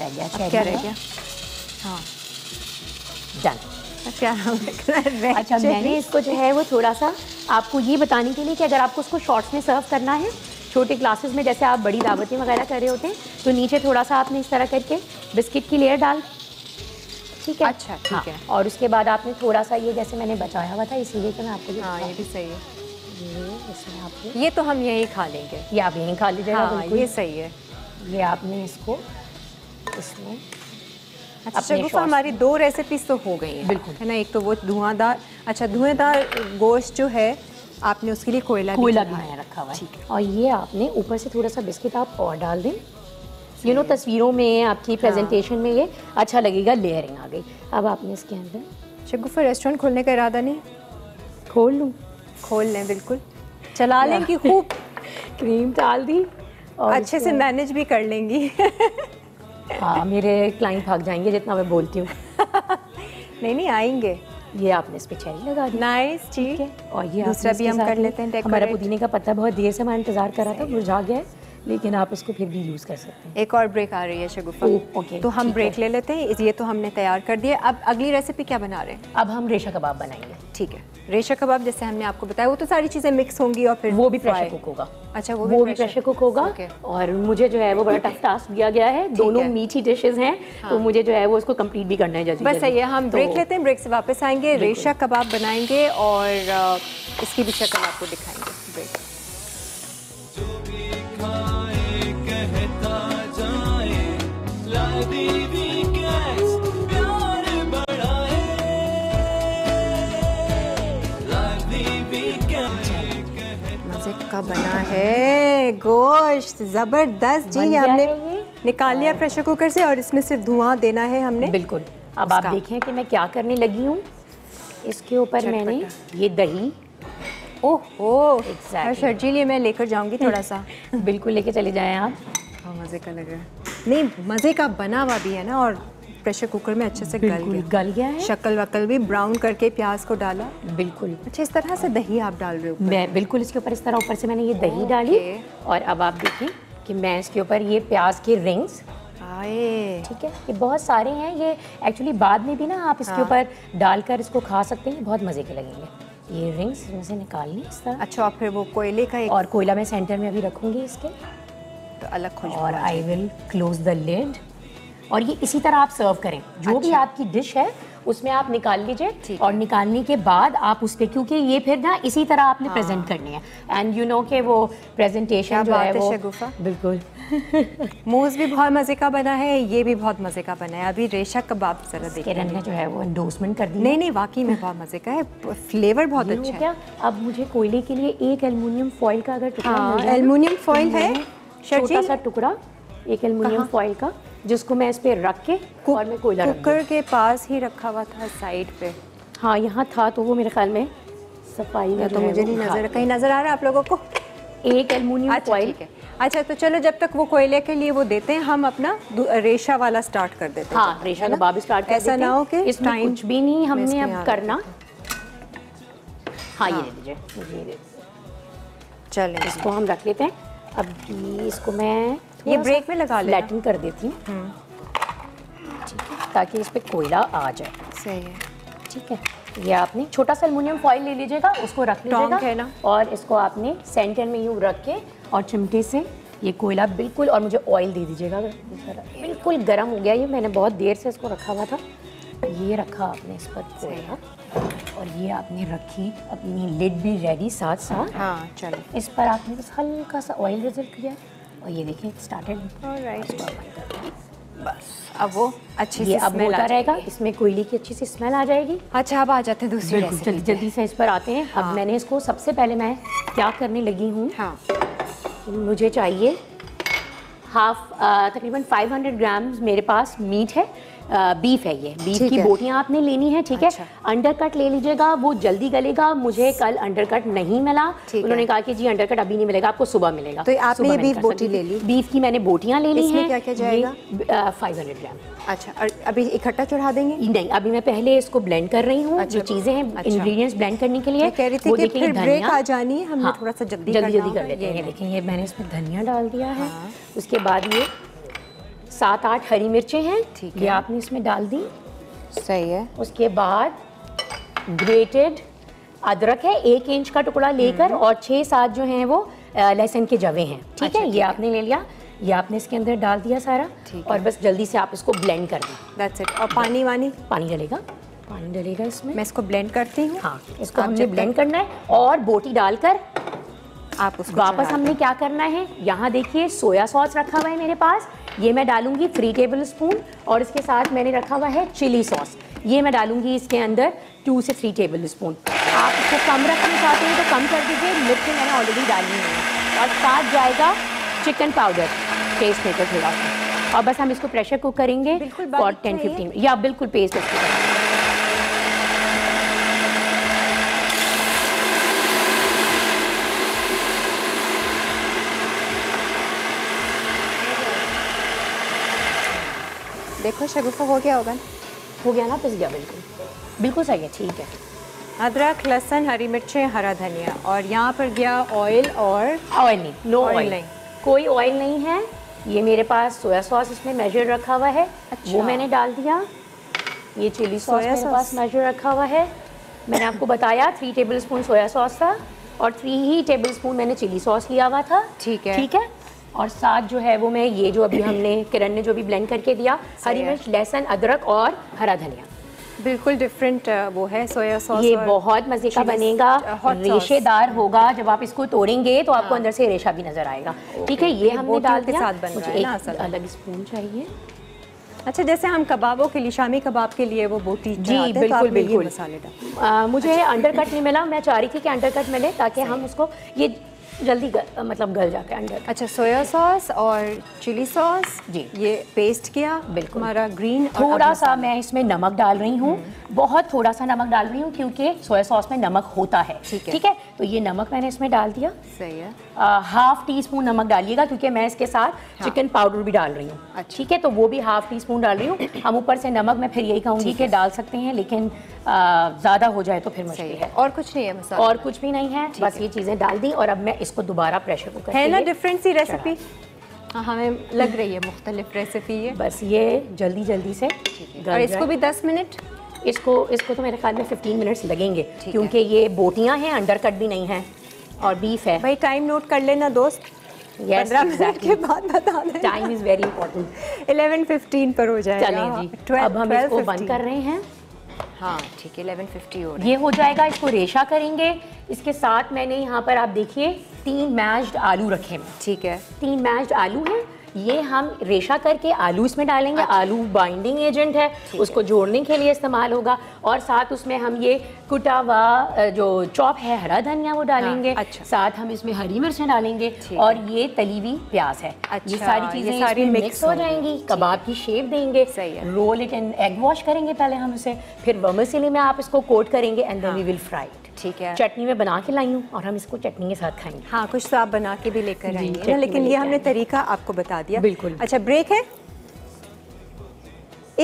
रह गया, क्या रह गया? हाँ डन। क्या अच्छा मैंने इसको जो है वो थोड़ा सा आपको ये बताने के लिए कि अगर आपको उसको शॉर्ट्स में सर्व करना है, छोटे क्लासेस में जैसे आप बड़ी दावतें वगैरह कर रहे होते हैं, तो नीचे थोड़ा सा आपने इस तरह करके बिस्किट की लेयर डाल। ठीक है अच्छा ठीक है। और उसके बाद आपने थोड़ा सा ये जैसे मैंने बचाया हुआ था, इसीलिए कि मैं आपको ये भी सही है, ये इसमें आपको ये तो हम यहीं खा लेंगे, ये आप यहीं खा लीजिएगा। ये सही है, ये आपने इसको इसमें। अच्छा शगुफा हमारी 2 रेसिपीज तो हो गई हैं बिल्कुल है ना, एक तो वो धुआंधार, अच्छा धुएंदार गोश्त जो है आपने उसके लिए कोयला भी रखा हुआ है। और ये आपने ऊपर से थोड़ा सा बिस्किट आप और डाल दें, यू नो तस्वीरों में आपकी प्रेजेंटेशन में ये अच्छा लगेगा, लेयरिंग आ गई। अब आपने इसके अंदर शगुफा रेस्टोरेंट खोलने का इरादा नहीं? खोल लूँ? खोल लें बिल्कुल, चला लें कि खूब क्रीम डाल दी और अच्छे से मैनेज भी कर लेंगी। हाँ मेरे क्लाइंट भाग जाएंगे जितना मैं बोलती हूँ। नहीं नहीं आएंगे, ये आपने इस पे चेरी लगा दी। नाइस, ठीक है। और ये दूसरा भी हम कर लेते हैं। हमारा पुदीने का पत्ता बहुत देर से हमारा इंतजार कर रहा था, मुरझा गया है, लेकिन आप इसको फिर भी यूज़ कर सकते हैं। एक और ब्रेक आ रही है शगुफा। ओके, तो हम ब्रेक ले लेते हैं। ये तो हमने तैयार कर दिया। अब अगली रेसिपी क्या बना रहे हैं? अब हम रेशा कबाब बनाएंगे। ठीक है, रेशा कबाब जैसे हमने आपको बताया वो तो सारी चीज़ें मिक्स होंगी और फिर वो भी प्रेशर कुक होगा। अच्छा, वो भी प्रेशर कुक होगा। और मुझे जो है वो बड़ा टफ टास्क दिया गया है, दोनों मीठी डिशेज हैं, तो मुझे जो है वो उसको कम्प्लीट भी करना है। बस सही है, हम ब्रेक लेते हैं, ब्रेक से वापस आएंगे, रेशा कबाब बनाएंगे और इसकी भी शक्ल आपको दिखाएंगे। ब्रेक। दीदी कैस प्यार बढ़ाए मजे का बना है गोश्त, जबरदस्त जी। हमने निकाल लिया प्रेशर कुकर से और इसमें सिर्फ धुआं देना है हमने। बिल्कुल। अब आप देखें कि मैं क्या करने लगी हूँ। इसके ऊपर मैंने ये दही, ओह शर्जीलिए मैं लेकर जाऊँगी थोड़ा सा। बिल्कुल, लेके चले जाएं आप। मज़े का लग रहा है। नहीं, मज़े का बना हुआ भी है ना, और प्रेशर कुकर में अच्छे से गल गया है। शक्ल वक्ल भी ब्राउन करके प्याज को डाला। बिल्कुल। अच्छा, इस तरह से दही आप डाल रहे हो? मैं बिल्कुल इसके ऊपर इस तरह ऊपर से मैंने ये दही डाली और अब आप देखिए कि मैं इसके ऊपर ये प्याज के रिंग्स आए। ठीक है, ये बहुत सारे हैं, ये एक्चुअली बाद में भी ना आप इसके ऊपर डालकर इसको खा सकते हैं, बहुत मज़े के लगेंगे। ये रिंग्स इसमें से निकालनी इस तरह। अच्छा, और फिर वो कोयले का एक और कोयला मैं सेंटर में अभी रखूँगी इसके, तो अलग खुशबू। और I will close the lid. और ये इसी तरह आप सर्व करें, जो भी आपकी डिश है उसमें आप निकाल लीजिए और निकालने के बाद आप उस पर, क्योंकि ये फिर ना इसी तरह आपने प्रेजेंट करनी है। एंड यू नो के वो प्रेजेंटेशन जो है वो शगुफा। बिल्कुल। मूस भी बहुत मज़े का बना है, ये भी बहुत मज़े का बना है। अभी रेशा कबाब जरा देखिए, किरण ने जो है वो एंडोर्समेंट कर दी। नहीं नहीं, वाकई में बहुत मज़े का है, फ्लेवर बहुत अच्छा है। अब मुझे कोयले के लिए एक एल्युमिनियम फॉइल का अगर टुकड़ा, एल्युमिनियम फॉइल है छोटा सा टुकड़ा, एक एल्युमिनियम फॉइल का, जिसको मैं इस पे रख के और मैं कोयला कुकर के पास ही रखा हुआ था साइड पे। हाँ, यहाँ था, तो वो मेरे ख्याल में सफाई में तो मुझे नहीं नज़र, कहीं नज़र आ रहा है आप लोगों को? एक एल्युमिनियम फॉइल। अच्छा, तो चलो जब तक वो कोयले के लिए वो देते हैं, हम अपना रेशा वाला स्टार्ट कर देते हैं। हाँ, रेशा कबाब स्टार्ट कर देते हैं। ऐसा ना हो कि इसमें कुछ भी नहीं हमने अब करना। हाँ, ये दीजिए, चलो इसको हम रख लेते हैं। अब इसको मैं ये ब्रेक में लगा फ्लैटन कर देती हूँ, ठीक है, ताकि इस पर कोयला आ जाए। सही है, ठीक है। ये आपने छोटा सा एल्युमिनियम फॉइल ले लीजिएगा, उसको रख लीजिएगा और इसको आपने सेंटर में यूँ रख के और चिमटे से ये कोयला बिल्कुल, और मुझे ऑयल दे दीजिएगा। बिल्कुल गर्म हो गया, ये मैंने बहुत देर से इसको रखा हुआ था। ये रखा आपने इस पर कोयला और ये आपने रखी अपनी लिड भी रेडी साथ साथ। हाँ, चलो इस पर आपने बस हल्का सा ऑयल रिजर्व किया और ये देखिए स्टार्टेड। बस अब वो अच्छी से अब होता रहेगा, इसमें कोयले की अच्छी सी स्मेल आ जाएगी। अच्छा, अब आ जाते हैं दूसरी रेसिपी। जल्दी जल्दी से इस पर आते हैं। अब मैंने इसको सबसे पहले मैं क्या करने लगी हूँ, मुझे चाहिए हाफ, तकरीबन 500 ग्राम मेरे पास मीट है, बीफ है, ये बीफ की बोटियाँ आपने लेनी है, ठीक है। अंडरकट ले लीजिएगा, वो जल्दी गलेगा। मुझे कल अंडरकट नहीं मिला, उन्होंने कहा कि जी अंडरकट अभी नहीं मिलेगा, आपको सुबह मिलेगा। तो आपने ये बीफ बोटी ले ली, बीफ की मैंने बोटियाँ ले ली हैं। क्या क्या जाएगा? 500 ग्राम। अच्छा, अभी इकट्ठा चढ़ा देंगे? नहीं, अभी मैं पहले इसको ब्लेंड कर रही हूँ, जो चीज़ें हैं इंग्रेडिएंट्स ब्लेंड करने के लिए। कह रही थी कि ब्रेक आ जानी है, हमने थोड़ा सा जल्दी जल्दी कर लेते हैं। देखिए, ये मैंने इसमें धनिया डाल दिया है, उसके बाद ये 7-8 हरी मिर्चें हैं, ठीक है, ये आपने इसमें डाल दी। सही है। उसके बाद ग्रेटेड अदरक है, 1 इंच का टुकड़ा लेकर, और 6-7 जो हैं वो लहसुन के जवे हैं, ठीक है। ये आपने ले लिया, ये आपने इसके अंदर डाल दिया सारा और बस जल्दी से आप इसको ब्लेंड कर दें। That's it. और पानी वानी? पानी डलेगा, पानी डलेगा इसमें। मैं इसको ब्लेंड करती हूँ। हाँ, इसको हमने ब्लेंड करना है और बोटी डालकर आप उसको वापस हमने क्या करना है। यहाँ देखिए सोया सॉस रखा हुआ है मेरे पास, ये मैं डालूंगी 3 टेबलस्पून, और इसके साथ मैंने रखा हुआ है चिली सॉस, ये मैं डालूंगी इसके अंदर 2 से 3 टेबलस्पून। आप इसको कम रखना चाहते हैं तो कम कर दीजिए, मिर्च मैंने ऑलरेडी डाली है। और साथ जाएगा चिकन पाउडर, टेस्ट मेकर थोड़ा सा, और बस हम इसको प्रेशर कुक करेंगे और 10-15 या बिल्कुल पेस्ट रखिएगा। देखो शगुफा, हो गया होगा। हो गया ना, पिस गया बिल्कुल, बिल्कुल सही है, ठीक है। अदरक, लहसुन, हरी मिर्चें, हरा धनिया, और यहाँ पर गया ऑयल, और ऑयल नहीं, नो ऑयल नहीं, कोई ऑयल नहीं है। ये मेरे पास सोया सॉस इसमें मेजर रखा हुआ है, अच्छा। वो मैंने डाल दिया। ये चिली सॉस मेरे पास मेजर रखा हुआ है, मैंने आपको बताया 3 टेबलस्पून सोया सॉस था और 3 ही टेबलस्पून मैंने चिली सॉस लिया हुआ था, ठीक है, ठीक है। और साथ जो है वो मैं ये जो अभी हमने किरण ने जो भी ब्लेंड करके दिया, हरी मिर्च, लहसुन, अदरक और हरा धनिया, बिल्कुल डिफरेंट वो है सोया सॉस। ये बहुत मज़े का बनेगा, रेशेदार होगा, जब आप इसको तोड़ेंगे तो आपको अंदर से रेशा भी नज़र आएगा, ठीक है। ये हमने दाल के साथ बन रहा है, अलग स्पून चाहिए। अच्छा, जैसे हम कबाबों के लिए, शामी कबाब के लिए वो बोटी, जी बिल्कुल बिल्कुल मसाले डाल। मुझे अंडर कट नहीं मिला, मैं चाह रही थी कि अंडर कट मिले ताकि हम उसको ये जल्दी मतलब गल जाके अंडर। अच्छा, सोया सॉस और चिली सॉस जी, ये पेस्ट किया बिल्कुल हमारा ग्रीन, थोड़ा सा मैं इसमें नमक डाल रही हूँ, बहुत थोड़ा सा नमक डाल रही हूँ क्योंकि सोया सॉस में नमक होता है, ठीक है। तो ये नमक मैंने इसमें डाल दिया, सही है। 1/2 टीस्पून नमक डालिएगा क्योंकि मैं इसके साथ चिकन पाउडर भी डाल रही हूँ, ठीक है, तो वो भी 1/2 टीस्पून डाल रही हूँ। हम ऊपर से नमक, मैं फिर यही कहूँगी कि डाल सकते हैं लेकिन ज़्यादा हो जाए तो फिर मुश्किल है। और कुछ नहीं है मसाला, और कुछ भी नहीं है, बस ये चीज़ें डाल दी। और अब मैं इसको दोबारा प्रेशर कुकर है ना, डिफरेंट सी रेसिपी हमें लग रही है, मुख्तलिफ रेसिपी है, बस ये जल्दी जल्दी से। और इसको भी 10 मिनट, इसको तो मेरे ख्याल में 15 मिनट्स लगेंगे क्योंकि ये बोटियाँ हैं, अंडर कट भी नहीं है और बीफ है। भाई टाइम नोट कर लेना दोस्त, 15 मिनट के बाद बता दें। टाइम इज़ वेरी इंपॉर्टेंट, 11:15 पर हो जाएगा जी। अब हम इसको बंद कर रहे हैं, हाँ ठीक है, 11:50 हो रहा है, ये हो जाएगा। इसको रेशा करेंगे। इसके साथ मैंने यहाँ पर आप देखिए 3 मैश्ड आलू रखे हैं, ठीक है, 3 मैश्ड आलू हैं। ये हम रेशा करके आलू इसमें डालेंगे, आलू बाइंडिंग एजेंट है, उसको जोड़ने के लिए इस्तेमाल होगा। और साथ उसमें हम ये कुटा हुआ जो चॉप है हरा धनिया वो डालेंगे, अच्छा। साथ हम इसमें हरी मिर्चें डालेंगे और ये तली हुई प्याज है, अच्छा। ये सारी चीज़ें सारी मिक्स हो जाएंगी, कबाब की शेप देंगे, roll it and egg wash करेंगे पहले हम उसे, फिर वर्मिसेली में आप इसको कोट करेंगे and then we will fry, ठीक है। चटनी में बना के लाई हूँ और हम इसको चटनी के साथ खाएंगे, हाँ कुछ तो आप बना के भी लेकर आएंगे, लेकिन ये हमने तरीका आपको बता दिया, बिल्कुल। अच्छा ब्रेक है,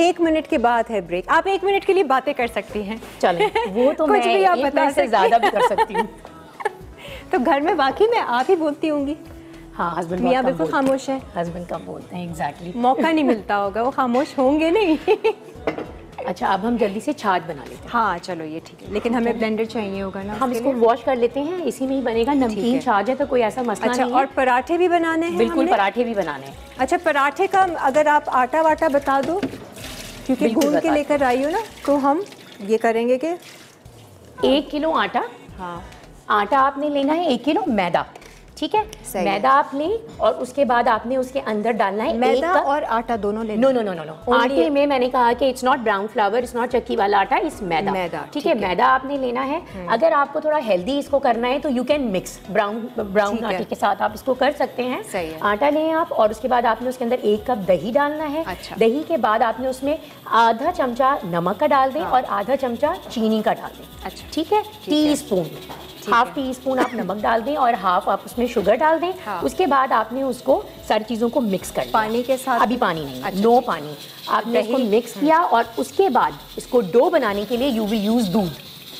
1 मिनट के बाद है ब्रेक, आप 1 मिनट के लिए बातें कर सकती हैं, चलें वो तो कुछ भी आप बता से ज़्यादा भी कर सकती हूँ। तो घर में वाकई में आप ही बोलती होंगी, हाँ हस्बैंड मियाँ बिल्कुल खामोश है, हस्बैंड कब बोलते हैं, एग्जैक्टली मौका नहीं मिलता होगा, वो खामोश होंगे नहीं। अच्छा अब हम जल्दी से छाछ बना लेते हैं, हाँ चलो ये ठीक है, लेकिन हमें ब्लेंडर चाहिए होगा ना, हम इसको वॉश कर लेते हैं, इसी में ही बनेगा, नमकीन छाछ है तो कोई ऐसा मसला नहीं है। और पराठे भी बनाने हैं, बिल्कुल पराठे भी बनाने हैं। अच्छा पराठे का अगर आप आटा वाटा बता दो क्योंकि भून के लेकर आई हो ना, तो हम ये करेंगे कि 1 किलो आटा, हाँ आटा आपने लेना है, 1 किलो मैदा, ठीक है, मैदा आप लें और उसके बाद आपने उसके अंदर डालना है मैदा और आटा दोनों ले। No no no no no, आटे में मैंने कहा कि it's not brown flour, it's not चक्की वाला आटा, इट्स मैदा, ठीक है, मैदा आपने लेना है। अगर आपको थोड़ा हेल्दी इसको करना है तो यू कैन मिक्स ब्राउन आटे के साथ आप इसको कर सकते हैं। आटा लें आप और उसके बाद आपने उसके अंदर 1 कप दही डालना है, दही के बाद आपने उसमें 1/2 चमचा नमक का डाल दें और 1/2 चमचा चीनी का डाल दें, ठीक है, टीस्पून 1/2 टीस्पून आप नमक डाल दें और 1/2 आप उसमें शुगर डाल दें, हाँ। उसके बाद आपने उसको सारी चीज़ों को मिक्स कर, पानी के साथ अभी पानी नहीं, अच्छा, नो पानी, आपने इसको मिक्स किया और उसके बाद इसको डो बनाने के लिए यू विल यूज़ दूध,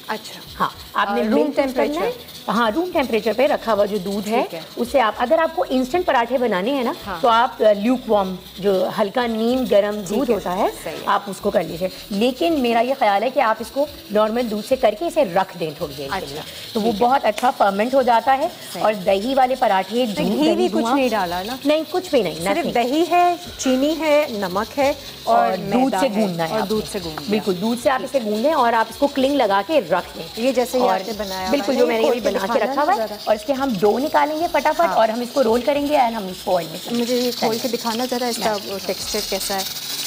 अच्छा हाँ आपने रूम टेम्परेचर, हाँ रूम टेम्परेचर पे रखा हुआ जो दूध है उससे आप, अगर आपको इंस्टेंट पराठे बनाने हैं ना, हाँ। तो आप ल्यूक वार्म जो हल्का नीम गर्म दूध होता है आप उसको कर लीजिए, लेकिन मेरा ये ख्याल है कि आप इसको नॉर्मल दूध से करके इसे रख दें थोड़ी देर, अच्छा, तो वो बहुत अच्छा फर्मेंट हो जाता है। और दही वाले पराठे, घी भी कुछ नहीं डाला ना, नहीं कुछ भी नहीं, सिर्फ दही है, चीनी है, नमक है और दूध से गूंदना है, दूध से गूंद, बिल्कुल दूध से आप इसे गूंदें और आप इसको क्लिंग लगा के रख दें, ये जैसे आपने बनाया, बिल्कुल जो मैंने ये बना के रखा हुआ है। और इसके हम डो निकालेंगे फटाफट और हम इसको रोल करेंगे एंड हम इसको ऑयल में, मुझे ये खोल के दिखाना ज़रा इसका टेक्सचर कैसा है,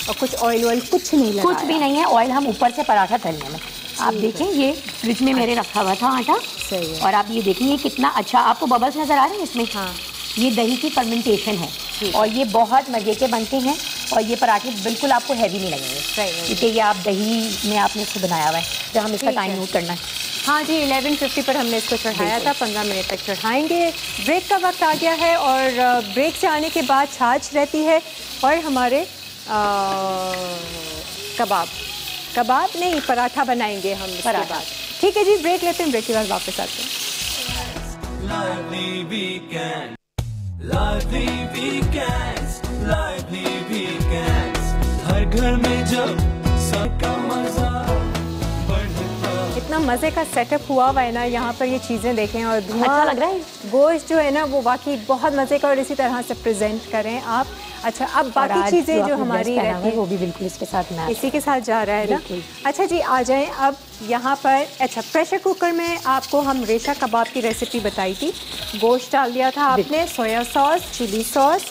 और कुछ ऑयल ऑयल कुछ नहीं लगा, कुछ भी नहीं है ऑयल, हम ऊपर से पराठा तलने में, आप देखें ये फ्रिज में मेरे रखा हुआ था आटा, सही है, और आप ये देखेंगे कितना अच्छा, आपको बबल्स नज़र आ रहे हैं इसमें, हाँ ये दही की फर्मेंटेशन है और ये बहुत मज़े के बनते हैं और ये पराठे बिल्कुल आपको हैवी नहीं लगेंगे क्योंकि ये आप दही में आपने इसको बनाया हुआ है। जब हम इसका टाइम नोट करना है, हाँ जी 11:50 पर हमने इसको चढ़ाया था, 15 मिनट तक चढ़ाएंगे। ब्रेक का वक्त आ गया है और ब्रेक से आने के बाद छाछ रहती है और हमारे कबाब, कबाब नहीं, पराठा बनाएंगे हम इसके बाद। ठीक है जी, ब्रेक लेते हैं, ब्रेक के बाद वापस आते हैं। Lively weekend, lively weekends, lively weekends, हर घर में जब सबका मजा बढ़ता। इतना मजे का सेटअप हुआ हुआ है ना यहाँ पर, ये चीज़ें देखें और धुआं अच्छा लग रहा है। गोश्त जो है ना वो वाकई बहुत मजे का, और इसी तरह से प्रेजेंट करें आप। अच्छा, अब बाकी चीज़ें जो हमारी रहती है वो भी बिल्कुल इसके साथ मैच, इसी के साथ जा रहा है ना। अच्छा जी, आ जाएं अब यहाँ पर। अच्छा, प्रेशर कुकर में आपको हम रेशा कबाब की रेसिपी बताई थी। गोश्त डाल दिया था आपने, सोया सॉस, चिली सॉस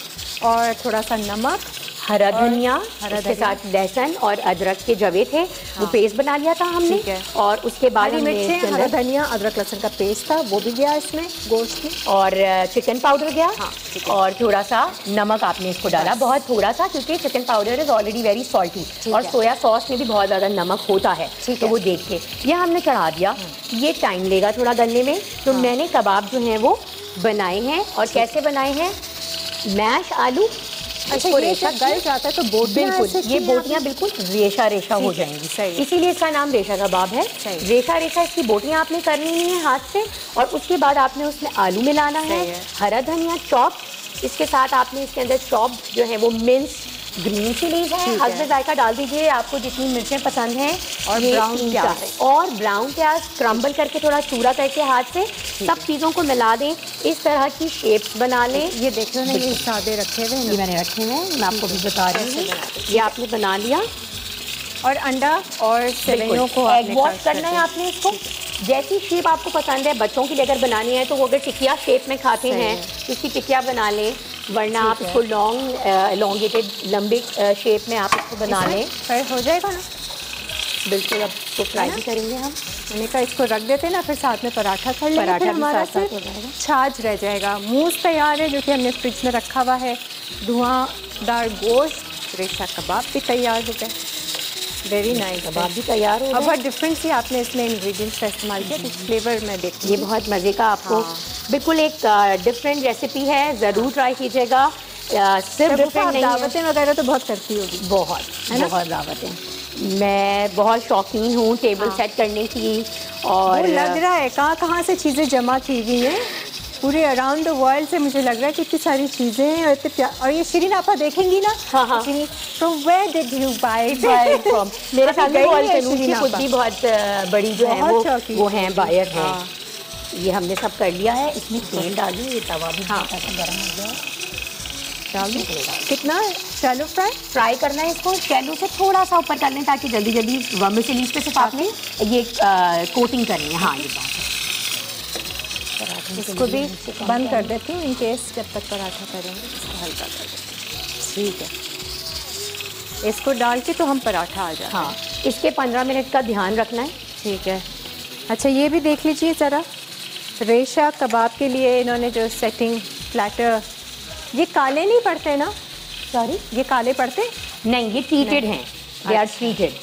और थोड़ा सा नमक, हरा धनिया के साथ, लहसुन और अदरक के जवे थे वो पेस्ट बना लिया था हमने, और उसके बाद मिर्चें, हरा धनिया, अदरक लहसुन का पेस्ट था वो भी गया इसमें गोश्त में, और चिकन पाउडर गया, और थोड़ा सा नमक आपने इसको डाला, बहुत थोड़ा सा, क्योंकि chicken powder is already very salty, और सोया सॉस में भी बहुत ज़्यादा नमक होता है, तो वो देख के यह हमने चढ़ा दिया। ये टाइम लेगा थोड़ा गलने में, तो मैंने कबाब जो हैं वो बनाए हैं, और कैसे बनाए हैं, मैश आलू। अच्छा, ये जब गल जाता है तो बोटियाँ, बिल्कुल ये बोटियाँ बिल्कुल रेशा रेशा हो जाएंगी, इसीलिए इसका नाम रेशा कबाब है। रेशा रेशा इसकी बोटियाँ आपने कर लेनी है हाथ से, और उसके बाद आपने उसमें आलू मिलाना है, हरा धनिया चॉप, इसके साथ आपने इसके अंदर चॉप जो है वो मिन्स ग्रीन चिलीज है, हसब जायका डाल दीजिए, आपको जितनी मिर्चें पसंद हैं, और ब्राउन प्याज, और ब्राउन प्याज क्रम्बल करके थोड़ा चूरा करके हाथ से सब चीज़ों को मिला दें, इस तरह की शेप्स बना लें। ये देखो ना, ये सादे रखे हुए हैं, ये मैंने रखे हैं, मैं आपको भी बता रही हूँ। ये आपने बना लिया, और अंडा और सेवइयों को एग वॉश करना है आपने इसको, जैसी शेप आपको पसंद है। बच्चों की अगर बनानी है तो वो अगर टिकिया शेप में खाते हैं इसकी टिकिया बना लें, वरना आप इसको लॉन्गेटेड लंबे शेप में आप इसको बना लें, फिर हो जाएगा ना बिल्कुल। अब इसको फ्राई भी करेंगे हम, मैंने कहा इसको रख देते हैं ना, फिर साथ में पराठा कर लेंगे, पराठा हमारा छाछ रह जाएगा। मूस तैयार है जो कि हमने फ्रिज में रखा हुआ है, धुआंदार गोश्त रेशा कबाब भी तैयार हो गए, वेरी नाइस, कबाब भी तैयार हो। बहुत डिफरेंट सी आपने इसमें इंग्रेडिएंट्स का इस्तेमाल किया, कुछ फ्लेवर में देखिए, ये बहुत मज़े का आपको बिल्कुल एक डिफरेंट रेसिपी है, ज़रूर ट्राई कीजिएगा। सिर्फ दावतें वगैरह तो बहुत करती होगी, बहुत है ना, बहुत दावतें। मैं बहुत शौकीन हूँ टेबल सेट करने की, और लग रहा है कहाँ कहाँ से चीज़ें जमा की गई हैं, पूरे अराउंड द वर्ल्ड से मुझे लग रहा है कि इतनी सारी चीज़ें हैं, और इतने प्यार। और ये शिरीन आपा देखेंगी ना, from where did you buy from, मेरे साथ कुछ भी बहुत बड़ी जो है वो हैं बायर हैं। ये हमने सब कर लिया है, इसमें तेल डाली, ये तवा भी गर्म हो गया, डालिए कितना शैलो फ्राई करना है इसको, शैलो से थोड़ा सा ऊपर कर लें ताकि जल्दी जल्दी वम से लीज पे सिर्फ आपने ये कोटिंग करनी है। हाँ, ये बात है, इसको भी बंद कर देती हूँ इनकेस जब तक पराठा करेंगे, इसको हल्का कर देते हैं, ठीक है। इसको डाल के तो हम पराठा आ जाए, हाँ इसके 15 मिनट का ध्यान रखना है, ठीक है। अच्छा, ये भी देख लीजिए ज़रा, रेशा कबाब के लिए इन्होंने जो सेटिंग प्लेटर, ये काले नहीं पड़ते ना, सॉरी ये काले पड़ते नहीं, ये ट्रीटेड हैं, दे आर ट्रीटेड,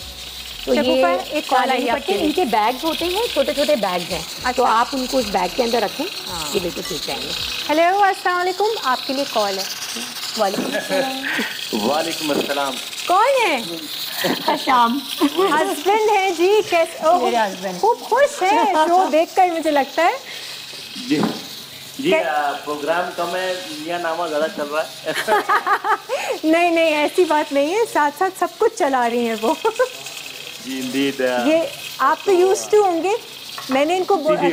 तो ये एक कॉल आई आपके, इनके बैग्स होते हैं, छोटे छोटे बैग्स हैं, तो आप उनको उस बैग के अंदर रखें, ये बिल्कुल ठीक रहेंगे। हेलो, अस्सलाम वालेकुम, आपके लिए कॉल है। वालेकुम अस्सलाम। कौन है? हशाम, हस्बैंड है जी। कैसे? खूब खुश है तो देख कर मुझे लगता है जी। जी, प्रोग्राम कम है, मियाँ नामा ज़्यादा चल रहा है। नहीं नहीं, ऐसी बात नहीं है, साथ साथ सब कुछ चला रही हैं वो। ये आप तो यूज्ड टू होंगे, मैंने इनको बोला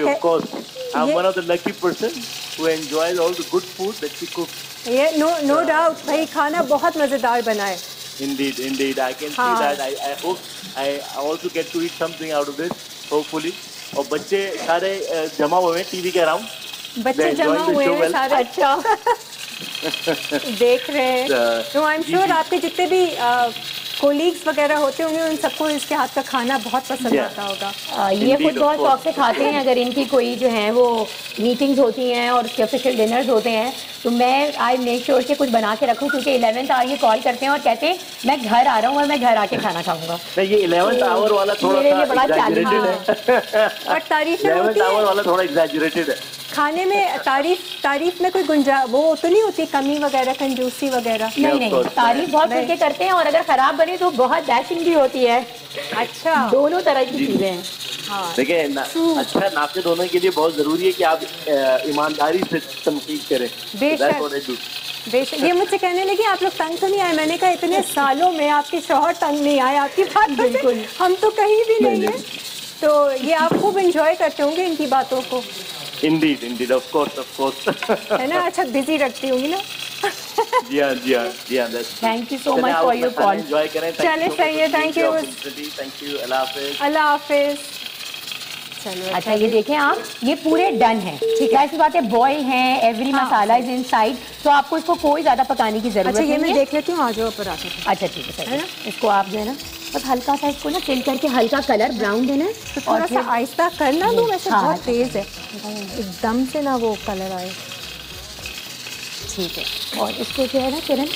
भाई खाना बहुत मजेदार बनाए। और बच्चे सारे जमा हुए हैं टीवी के अराउंड, बच्चे जमा हुए हैं सारे, अच्छा देख रहे हैं। आई एम श्योर आपके जितने भी कोलीग्स वगैरह होते होंगे उन सबको इसके हाथ का खाना बहुत पसंद आता होगा। ये खुद बहुत शौक से खाते हैं, अगर इनकी कोई जो है वो मीटिंग्स होती हैं और उसके ऑफिशियल डिनर्स होते हैं तो मैं आई मेक श्योर कि कुछ बना के रखूँ, क्योंकि 11th आवर ये कॉल करते हैं और कहते हैं मैं घर आ रहा हूँ और मैं घर आके खाना खाऊंगा। ये 11th आवर वाला थोड़ा बड़ा चैलेंज है, और तारीफ है, खाने में तारीफ में कोई गुंजा वो तो नहीं होती, कमी वगैरह कंजूसी वगैरह? नहीं, तारीफ बहुत मिलके करते हैं और अगर खराब बने तो बहुत डैशिंग भी होती है। अच्छा, दोनों तरह की चीजें हैं। हाँ। देखिए अच्छा नाश्ते दोनों के लिए बहुत जरूरी है कि आप ईमानदारी से तनकीद करें। बेशक, ये मुझसे कहने लगी आप लोग तंग तो नहीं आए? मैंने कहा इतने सालों में आपके शौहर तंग नहीं आए आपकी बातों से, हम तो कहीं भी नहीं है। तो ये आप खूब इंजॉय करते होंगे इनकी बातों को। Indeed, indeed, of course. है ना, अच्छा बिजी रखती होंगी ना? जी हाँ। Thank you so much for your call. Enjoy करें। चले सही है, thank you. अल्लाह हाफिज़। चलो अच्छा ये देखें आप, ये पूरे डन है, ठीक है? ऐसी बात है, बॉयल हैं, एवरी मसाला इज इनसाइड, तो आपको इसको कोई ज़्यादा पकाने की ज़रूरत नहीं है। अच्छा ये मैं देख लेती हूँ, आ जाओ ऊपर आके। अच्छा ठीक है, है ना, इसको आप जो है ना बस हल्का सा इसको ना चिल करके हल्का कलर ब्राउन देना है, तो थोड़ा सा आहिस्ता करना दो, वैसे बहुत तेज़ है, एकदम से ना वो कलर आए। ठीक है, और इसको जो है ना किरण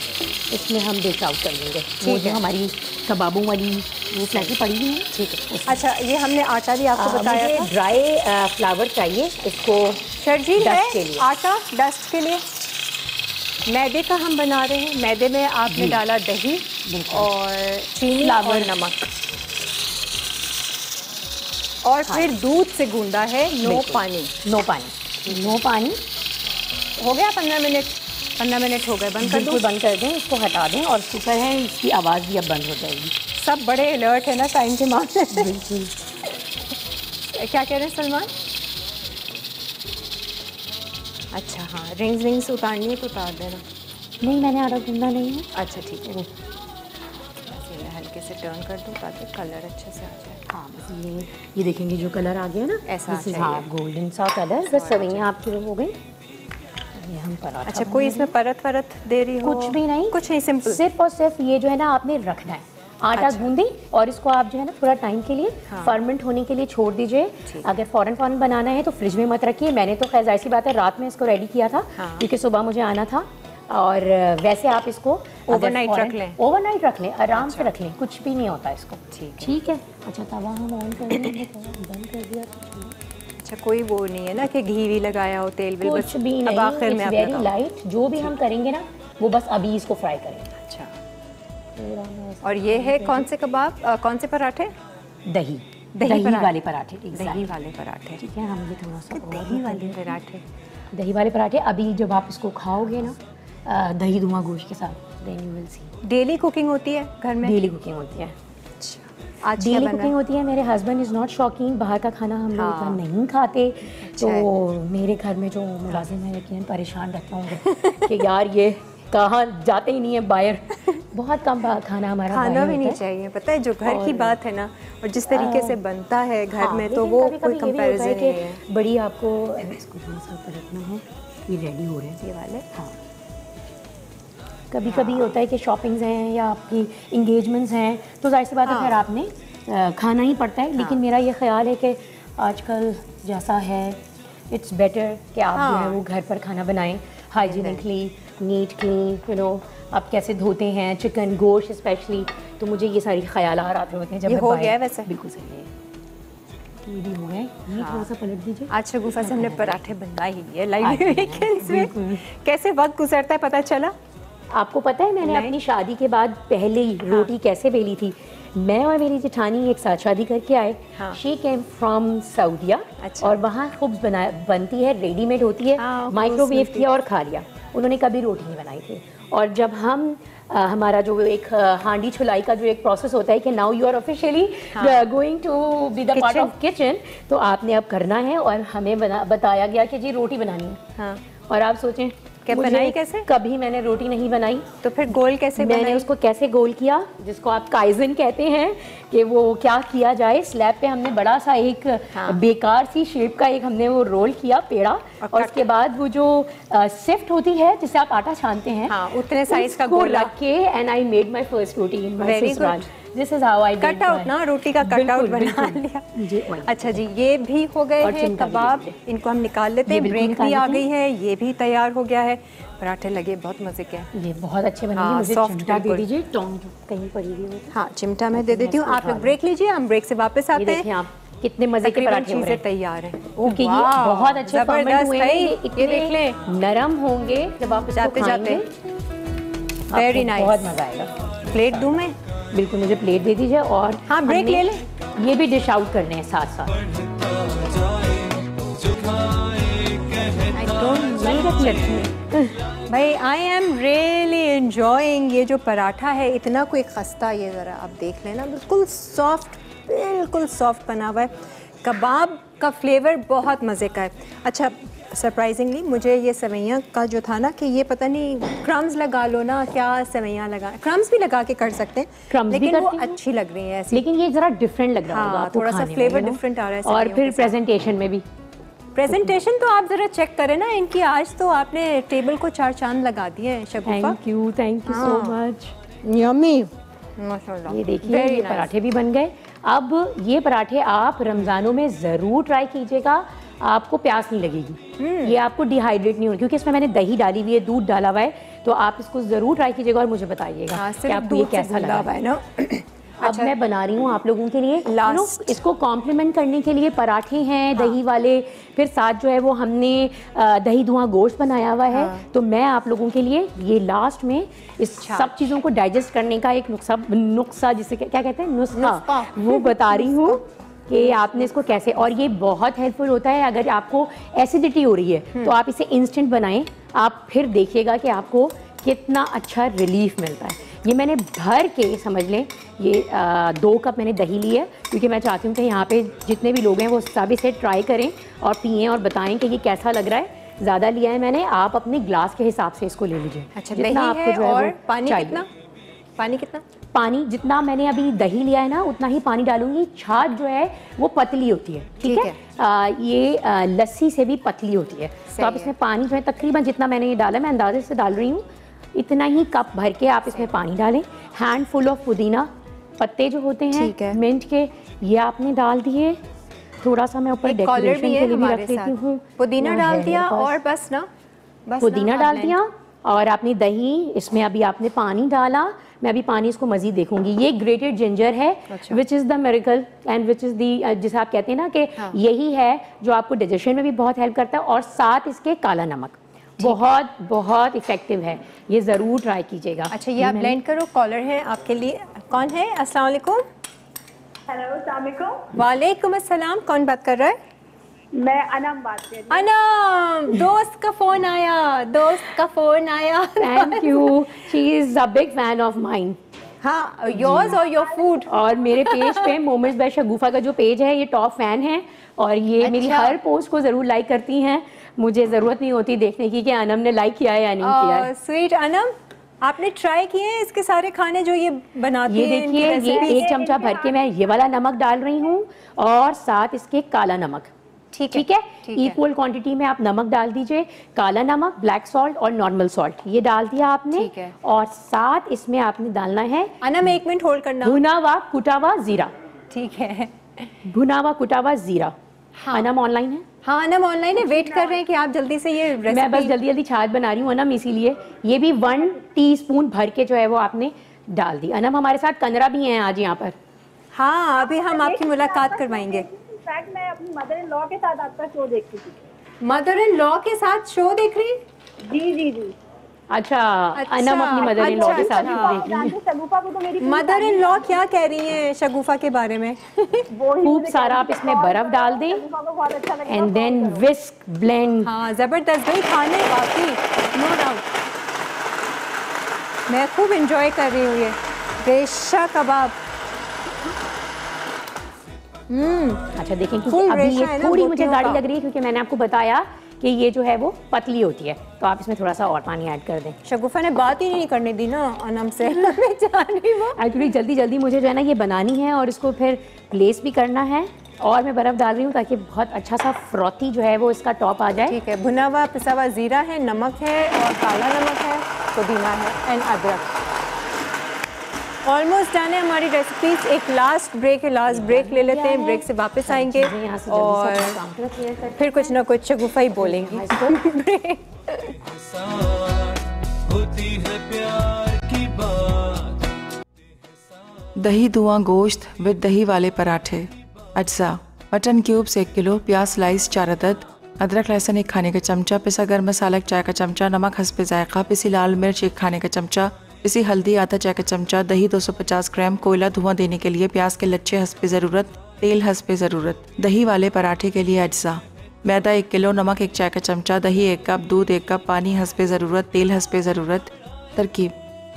इसमें हम बेक आउट कर लेंगे। ठीक है, हमारी कबाबों वाली वो फ्लैटी पड़ी हुई है। ठीक है, अच्छा ये हमने आटा भी आपको बताया था, ड्राई फ्लावर चाहिए इसको सर जी के लिए, आटा डस्ट के लिए। मैदे का हम बना रहे हैं, मैदे में आपने डाला दही और चीनी और नमक, और फिर दूध से गूंदा है। नो पानी। हो गया 15 मिनट हो गए, बंद कर दें, इसको हटा दें, और शुक्र है इसकी आवाज़ भी अब बंद हो जाएगी। सब बड़े अलर्ट है ना टाइम के मामले में। बिल्कुल। क्या कह रहे हैं सलमान? अच्छा हाँ, रिंग्स उतारनी है तो उतार देना। नहीं मैंने आटा गूंदा नहीं है। अच्छा ठीक है, मैं हल्के से टर्न कर दूँ ताकि कलर अच्छे से आ जाए। हाँ बस ये देखेंगे जो कलर आ गया ना ऐसा, हाँ गोल्डन सा कलर, बस सवैयाँ आपकी वो हो गई। ये हम पराठा, अच्छा कोई इसमें परत वरत दे रही हो? कुछ नहीं, सिंपल सिर्फ और सिर्फ ये जो है ना आपने रखना है आटा गूंदी, और इसको आप जो है ना थोड़ा टाइम के लिए फर्मेंट होने के लिए छोड़ दीजिए। अगर फौरन बनाना है तो फ्रिज में मत रखिए। मैंने तो खैर ऐसी बात है रात में इसको रेडी किया था क्योंकि सुबह मुझे आना था, और वैसे आप इसको ओवरनाइट रख लें, आराम से रख लें, कुछ भी नहीं होता इसको। ठीक है, अच्छा तवा हम ऑन कर देंगे, बंद कर दिया। अच्छा कोई वो नहीं है ना कि घी भी लगाया हो, तेल भी, कुछ भी नहीं, आखिर में वेरी लाइट जो भी हम करेंगे ना वो बस अभी इसको फ्राई करेंगे। अच्छा, और ये है कौन से कबाब, कौन से पराठे? दही वाले पराठे। ठीक है, हम ये थोड़ा सा दही वाले पराठे अभी जब आप इसको खाओगे ना दही धुआं गोश्त के साथ, then you will see. Daily cooking होती है घर में? डेली कुकिंग होती है। अच्छा, आज डेली कुकिंग होती है। मेरे हस्बैंड इज़ नॉट शौकीन, बाहर का खाना हम लोग इतना नहीं खाते, तो मेरे घर में जो मुलाजिम है यकीन परेशान रहते होंगे कि यार ये कहाँ जाते ही नहीं है बाहर, बहुत कम खाना हमारा भी नहीं चाहिए। पता है जो घर की बात है ना, और जिस तरीके से बनता है घर में, तो वो कोई कंपैरिजन नहीं है। बड़ी आपको इसको थोड़ा सा ऊपर रखना है, ये रेडी हो रहे हैं ये वाले। हाँ कभी कभी होता है कि शॉपिंग्स हैं या आपकी इंगेजमेंट्स हैं, तो जाहिर सी बात है खैर आपने खाना ही पड़ता है, लेकिन मेरा ये ख्याल है कि आजकल जैसा है इट्स बेटर कि आप जो है वो घर पर खाना बनाएं, हाइजीनिकली, नीटली, यू नो आप कैसे धोते हैं चिकन गोश्त स्पेशली, तो मुझे ये सारी ख्याल आ रहे होते हैं जब ये हो गया। वैसे बिल्कुल सही है, ये भी हो गए, ये थोड़ा सा पलट दीजिए। आज शगुफा से हमने पराठे बना ही लिए लाइवली वीकेंड्स में, कैसे वक्त गुजरता है पता चला? आपको पता है मैंने अपनी शादी के बाद पहले ही रोटी कैसे बेली थी? मैं और मेरी जेठानी एक साथ शादी करके आए, शी केम फ्रॉम सऊदिया, और वहाँ खूब बनती है, रेडीमेड होती है, माइक्रोवेव किया और खा लिया, उन्होंने कभी रोटी नहीं बनाई थी। और जब हम हमारा जो एक हांडी छुलाई का जो एक प्रोसेस होता है कि now you are officially going to be the part of kitchen, तो आपने अब करना है, और हमें बताया गया कि जी रोटी बनानी है। हाँ। और आप सोचें क्या बनाई कैसे? कभी मैंने रोटी नहीं बनाई, तो फिर गोल कैसे बनाई? मैंने उसको कैसे गोल किया, जिसको आप काइजन कहते हैं, कि वो क्या किया जाए, स्लैब पे हमने बड़ा सा एक बेकार सी शेप का एक हमने वो रोल किया पेड़ा, और उसके बाद वो जो सिफ्ट होती है जिससे आप आटा छानते हैं, उतने साइज का गोल रख के, and I made my first roti in my sasural. This is how I cut out ना, रोटी का कट आउट बना लिया। अच्छा जी, ये भी हो गए हैं कबाब, इनको हम निकाल लेते हैं, ब्रेक भी आ गई है, ये भी तैयार हो गया है। पराठे लगे बहुत मज़े के हैं, ये बहुत अच्छे बने हैं। मुझे चिमटा दे दीजिए, टोंग कहीं पड़ी हुई हो। हाँ चिमटा मैं दे देती हूँ, आप लोग ब्रेक लीजिए, हम ब्रेक से वापस आते हैं। कितने मजे के पराठे चीजें तैयार हैं क्योंकि ये बहुत अच्छे फर्मेंट हुए हैं, ये देख लें नरम होंगे जब आप जाते जाते। वेरी नाइस, बहुत मजा आएगा। प्लेट दूं मैं? बिल्कुल, मुझे प्लेट दे दीजिए। और हाँ ब्रेक ले लें, ये भी डिश आउट करने हैं साथ साथ। भाई आई एम रियली एंजॉइंग ये जो पराठा है, इतना कोई खस्ता, ये ज़रा आप देख लेना, बिल्कुल सॉफ्ट, बिल्कुल सॉफ्ट बना हुआ है। कबाब का फ्लेवर बहुत मज़े का है। अच्छा सरप्राइजिंगली मुझे ये सेवैयाँ का जो था ना कि ये पता नहीं क्रम्स लगा लो ना, क्या सेवैयाँ लगा, क्रम्स भी लगा के कर सकते हैं लेकिन वो अच्छी लग रही है ऐसी, लेकिन ये ज़रा डिफरेंट लग रहा होगा, थोड़ा सा फ्लेवर डिफरेंट आ रहा है। और फिर प्रेजेंटेशन में भी, प्रेजेंटेशन तो आप जरा चेक करें ना इनकी, आज तो आपने टेबल को चार चांद लगा दिए हैं Shagufa. Thank you so much. Yummy, माशाल्लाह। ये देखिए ये पराठे भी बन गए। अब ये पराठे आप रमज़ानों में ज़रूर ट्राई कीजिएगा, आपको प्यास नहीं लगेगी, ये आपको डिहाइड्रेट नहीं होगा क्योंकि इसमें मैंने दही डाली हुई है, दूध डाला हुआ है, तो आप इसको ज़रूर ट्राई कीजिएगा और मुझे बताइएगा कि आपको ये कैसा लगा हुआ है ना। अब मैं बना रही हूँ आप लोगों के लिए लास्ट, इसको कॉम्प्लीमेंट करने के लिए पराठे हैं दही वाले, फिर साथ जो है वो हमने दही धुआं गोश्त बनाया हुआ है। तो मैं आप लोगों के लिए ये लास्ट में इस सब चीज़ों को डाइजेस्ट करने का एक नुस्खा जिसे क्या कहते हैं नुस्खा, वो बता रही हूँ कि आपने इसको कैसे, और ये बहुत हेल्पफुल होता है अगर आपको एसिडिटी हो रही है तो आप इसे इंस्टेंट बनाएं, आप फिर देखिएगा कि आपको कितना अच्छा रिलीफ मिलता है। ये मैंने भर के समझ लें ये 2 कप मैंने दही ली है क्योंकि मैं चाहती हूँ कि यहाँ पे जितने भी लोग हैं वो सब इसे ट्राई करें और पिएं और बताएं कि ये कैसा लग रहा है। ज़्यादा लिया है मैंने, आप अपने ग्लास के हिसाब से इसको ले लीजिए। अच्छा जितना आपको जो है और पानी जितना मैंने अभी दही लिया है ना उतना ही पानी डालूंगी। छाछ जो है वो पतली होती है, ठीक है, ये लस्सी से भी पतली होती है, तो आप इसमें पानी जो है तकरीबन जितना मैंने ये डाला मैं अंदाजे से डाल रही हूँ इतना ही कप भर के आप इसमें पानी डालें। हैंडफुल ऑफ पुदीना पत्ते जो होते हैं मिंट के, ये आपने डाल दिए। थोड़ा सा मैं ऊपर डेकोरेशन के लिए भी रख लेती हूँ। पुदीना डाल दिया और बस ना, बस पुदीना डाल दिया और आपने दही, इसमें अभी आपने पानी डाला, मैं अभी पानी इसको मज़ीद देखूंगी। ये ग्रेटेड जिंजर है which is the miracle and which is the, जिसे आप कहते हैं ना कि यही है जो आपको डाइजेशन में भी बहुत हेल्प करता है, और साथ इसके काला नमक बहुत बहुत इफेक्टिव है, ये ज़रूर ट्राई कीजिएगा। अच्छा ये आप ब्लेंड करो। कॉलर है आपके लिए, कौन है? अस्सलाम वालेकुम। हेलो अस्सलाम वालेकुम। वालेकुम अस्सलाम, कौन बात कर रहा है? मैं अनम बात कर रही हूं। अनम, दोस्त का फ़ोन आया, दोस्त का फ़ोन आया। Thank you, she is a big fan of mine. हाँ, योर्स और योर फूड। और मेरे पेज पे मोमेंट्स बाय शगुफा का जो पेज है ये टॉप फैन है और ये मेरी हर पोस्ट को ज़रूर लाइक करती हैं। मुझे ज़रूरत नहीं होती देखने की कि अनम ने लाइक किया है या नहीं किया। स्वीट अनम, आपने ट्राई किए हैं इसके सारे खाने जो ये बनाती हैं? ये देखिए, ये 1 चमचा भर के मैं ये वाला नमक डाल रही हूँ और साथ इसके काला नमक, ठीक है, इक्वल क्वांटिटी में आप नमक डाल दीजिए, काला नमक, ब्लैक सॉल्ट और नॉर्मल सॉल्ट, ये डाल दिया आपने। और साथ इसमें आपने डालना है अनम 1 मिनट होल्ड करना, भुनावा कुटावा जीरा, ठीक है, भुनावा कुटावा जीरा। अनम ऑनलाइन है? हाँ अनम ऑनलाइन है, वेट कर रहे हैं कि आप जल्दी से ये रेसिपी। मैं बस जल्दी जल्दी छाछ बना रही हूँ अनम, इसीलिए ये भी 1 टीस्पून भर के जो है वो आपने डाल दी। अनम हमारे साथ कनरा भी हैं आज यहाँ पर। हाँ अभी हम आपकी मुलाकात करवाएंगे। फैक्ट मैं अपनी मदर इन लॉ के साथ आपका शो देख रही थी। मदर इन लॉ के साथ शो देख रही? जी जी जी। अच्छा, अनम अपनी मदर इन लॉ के साथ देख रही है। शगुफा को तो मेरी मदर इन लॉ क्या कह रही हैं शगुफा के बारे में? खूब सारा आप इसमें बर्फ डाल दें एंड देन विस्क ब्लेंड। हाँ जबरदस्त भाई, खाने वाकई नो डाउट, मैं खूब इंजॉय कर रही हूँ ये रेशा कबाब। अच्छा देखें क्योंकि अभी ये थोड़ी मुझे गाढ़ी लग रही है क्योंकि मैंने आपको बताया कि ये जो है वो पतली होती है, तो आप इसमें थोड़ा सा और पानी ऐड कर दें। शगुफा ने बात ही नहीं करने दी ना अनम से, एक्चुअली जल्दी जल्दी मुझे जो है ना ये बनानी है और इसको फिर प्लेस भी करना है। और मैं बर्फ़ डाल रही हूँ ताकि बहुत अच्छा सा फ्रॉथी जो है वो इसका टॉप आ जाए। ठीक है, भुना हुआ पिसा हुआ ज़ीरा है, नमक है और काला नमक है, पुदीना है एंड अदरक। ऑलमोस्ट डन है हमारी रेसिपीज। एक लास्ट ब्रेक है, लास्ट ब्रेक ले लेते हैं, ब्रेक से वापस आएंगे और फिर कुछ ना कुछ शगुफा ही बोलेंगे। दही धुआं गोश्त विद दही वाले पराठे। अच्छा मटन क्यूब्स 1 किलो, प्याज स्लाइस 4 अदद, अदरक लहसुन 1 खाने का चमचा, पिसा गर्म मसाला 1 चाय का चमचा, नमक हस्ब जायका, पिसी लाल मिर्च 1 खाने का चमचा, पिसी हल्दी ½ चाय का चमचा, दही 250 ग्राम, कोयला धुआं देने के लिए, प्याज के लच्छे हस्ब ज़रूरत, तेल हस्ब ज़रूरत, दही वाले पराठे के लिए अज्जा, मैदा 1 किलो, नमक 1 चाय का चमचा, दही 1 कप, दूध 1 कप, पानी हस्ब ज़रूरत, तेल हस्ब ज़रूरत। तरकीब: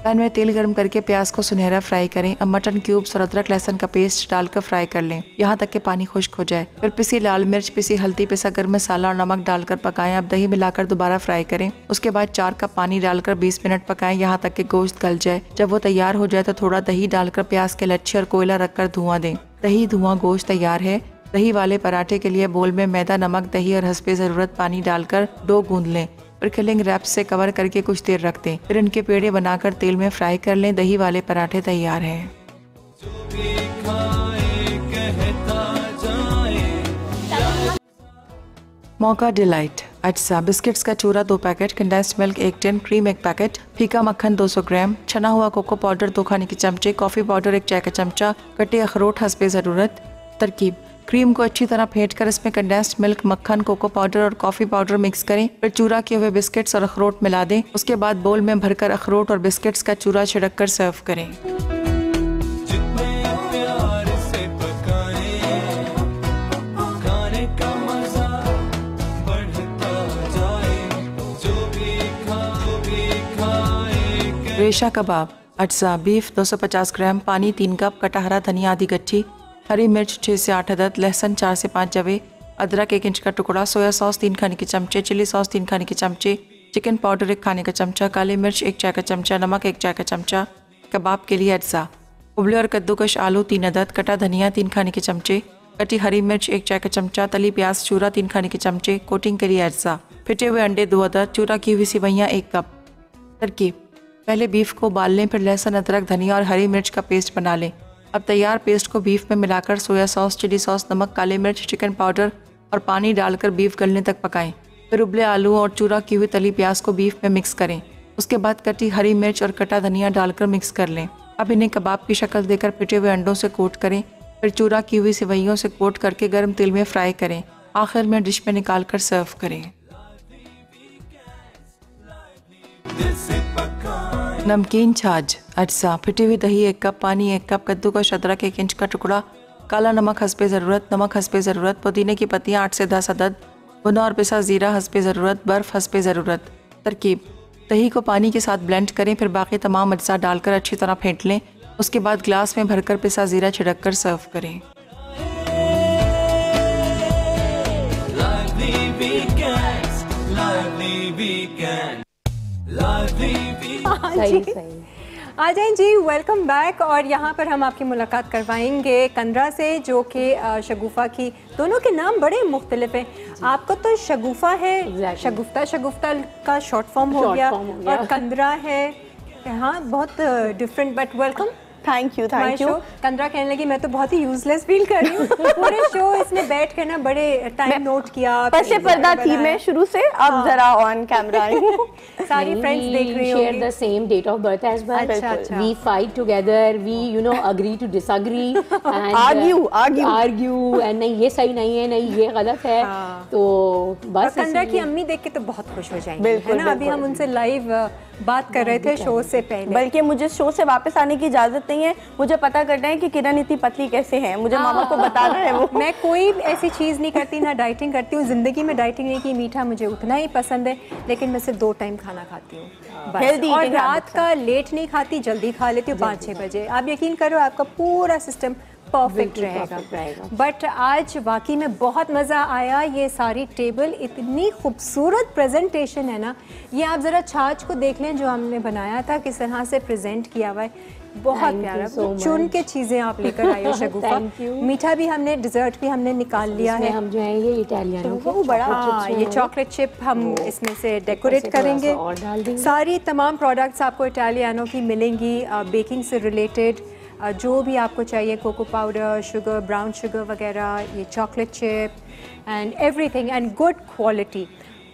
पैन में तेल गर्म करके प्याज को सुनहरा फ्राई करें। अब मटन क्यूब्स और अदरक लहसुन का पेस्ट डालकर फ्राई कर लें, यहाँ तक कि पानी खुश्क हो जाए। फिर पिसी लाल मिर्च, पिसी हल्दी, पिसा गर्म मसाला और नमक डालकर पकाएं। अब दही मिलाकर दोबारा फ्राई करें। उसके बाद 4 कप पानी डालकर 20 मिनट पकाएं, यहाँ तक कि गोश्त गल जाए। जब वो तैयार हो जाए तो थोड़ा दही डालकर प्याज के लच्छे और कोयला रखकर धुआं दें। दही धुआं गोश्त तैयार है। दही वाले पराठे के लिए बोल में मैदा, नमक, दही और हस्ब ज़रूरत पानी डालकर डो गूंद लें। पिकलिंग रैप से कवर करके कुछ देर रख दें, फिर इनके पेड़े बनाकर तेल में फ्राई कर लें। दही वाले पराठे तैयार हैं। मौका डिलाइट। अच्छा, बिस्किट्स का चूरा 2 packet, condensed milk 1 tin, cream 1 packet, फीका मक्खन 200 ग्राम, छना हुआ कोको पाउडर 2 खाने के चमचे, कॉफ़ी पाउडर 1 चाय का चमचा, कटे अखरोट हस्बे ज़रूरत। तरकीब: क्रीम को अच्छी तरह फेंट कर इसमें कंडेंस्ड मिल्क, मक्खन, कोको पाउडर और कॉफ़ी पाउडर मिक्स करें। फिर चूरा किए हुए बिस्किट्स और अखरोट मिला दें। उसके बाद बोल में भरकर अखरोट और बिस्किट्स का चूरा छिड़क कर सर्व करें। रेशा कबाब। अज्जा: बीफ 250 ग्राम, पानी 3 कप, कटा हरा धनिया आधी गट्ठी, हरी मिर्च 6 से 8 अदद, लहसुन 4 से 5 जवे, अदरक 1 इंच का टुकड़ा, सोया सॉस 3 खाने के चमचे, चिली सॉस 3 खाने के चमचे, चिकन पाउडर 1 खाने का चमचा, काली मिर्च 1 चाय का चमचा, नमक 1 चाय का चमचा। कबाब के लिए अज्जा: उबले और कद्दूकश आलू 3 अदद, कटा धनिया 3 खाने के चमचे, कटी हरी मिर्च 1 चाय का चमचा, तली प्याज चूरा 3 खाने के चमचे। कोटिंग के लिए अज्जा: फिटे हुए अंडे 2 अदद, चूरा की हुई सिवैयाँ 1 कप। तरकीब: पहले बीफ को उबाल लें, फिर लहसुन, अदरक, धनिया और हरी मिर्च का पेस्ट बना लें। अब तैयार पेस्ट को बीफ में मिलाकर सोया सॉस, चिली सॉस, नमक, काली मिर्च, चिकन पाउडर और पानी डालकर बीफ गलने तक पकाएं। फिर उबले आलू और चूरा की हुई तली प्याज को बीफ में मिक्स करें। उसके बाद कटी हरी मिर्च और कटा धनिया डालकर मिक्स कर लें। अब इन्हें कबाब की शक्ल देकर पिटे हुए अंडों से कोट करें। फिर चूरा की हुई सिवैयों से कोट करके गर्म तेल में फ्राई करें। आखिर में डिश में निकाल कर सर्व करें। नमकीन छाछ। अज्जा: फिटी हुई दही 1 कप, पानी 1 कप, कद्दू का अदरक 1 इंच का टुकड़ा, काला नमक हस्बे ज़रूरत, पुदीने की पत्तियाँ 8 से 10 अदद, भुना और पिसा ज़ीरा हस्बे ज़रूरत, बर्फ़ हस्बे ज़रूरत। तरकीब: दही को पानी के साथ ब्लेंड करें, फिर बाकी तमाम अज्जा डालकर अच्छी तरह फेंट लें। उसके बाद ग्लास में भरकर पिसा ज़ीरा छिड़क कर सर्व करें। सही। आ जाएं जी, वेलकम बैक। और यहाँ पर हम आपकी मुलाकात करवाएंगे कंदरा से, जो कि शगुफ़ा की। दोनों के नाम बड़े मुख्तलिफ हैं। आपको तो शगुफ़ा है, exactly. शगुफ्ता का शॉर्ट फॉर्म हो गया, और कंदरा है। हाँ, बहुत different, but welcome. Thank you. कंदरा कहने लगी मैं तो बहुत ही यूजलेस फील कर रही हूँ। पूरे शो इसने बैठ के ना बड़े टाइम नोट किया। पसे पर्दा थी मैं शुरू से, अब जरा ऑन कैमरा आई हूँ। सारी फ्रेंड्स देख रही होंगी। Share the same date of birth as well. We fight together, we you know agree to disagree and argue and नहीं ये सही नहीं है, नहीं ये गलत है। तो बस कंदरा की अम्मी देख के तो बहुत खुश हो जाएंगी, है ना। अभी हम उनसे लाइव बात कर रहे थे शो से पहले। बल्कि मुझे शो से वापस आने की इजाजत नहीं है, मुझे पता करना है कि किरण इतनी पतली कैसे हैं। मुझे मामा को बताना है। वो मैं कोई ऐसी चीज़ नहीं करती, ना डाइटिंग करती हूँ। ज़िंदगी में डाइटिंग नहीं की। मीठा मुझे उतना ही पसंद है, लेकिन मैं सिर्फ 2 टाइम खाना खाती हूँ, और रात का लेट नहीं खाती, जल्दी खा लेती हूँ 5-6 बजे। आप यकीन करो, आपका पूरा सिस्टम परफेक्ट रहेगा। बट आज वाकई में बहुत मज़ा आया। ये सारी टेबल इतनी खूबसूरत प्रेजेंटेशन है ना। ये आप ज़रा छाछ को देख लें जो हमने बनाया था, किस तरह से प्रेजेंट किया हुआ है। बहुत प्यारा चुन के चीज़ें आप लेकर आई हो शगुफा। मीठा भी हमने, डिजर्ट भी हमने निकाल लिया है। हम जो है ये इटालियनो को बड़ा, हाँ, ये चॉकलेट चिप हम इसमें से डेकोरेट करेंगे। सारी तमाम प्रोडक्ट्स आपको इटालियनो की मिलेंगी, बेकिंग से रिलेटेड जो भी आपको चाहिए, cocoa powder, sugar, brown sugar वगैरह, ये chocolate chip and everything and good quality.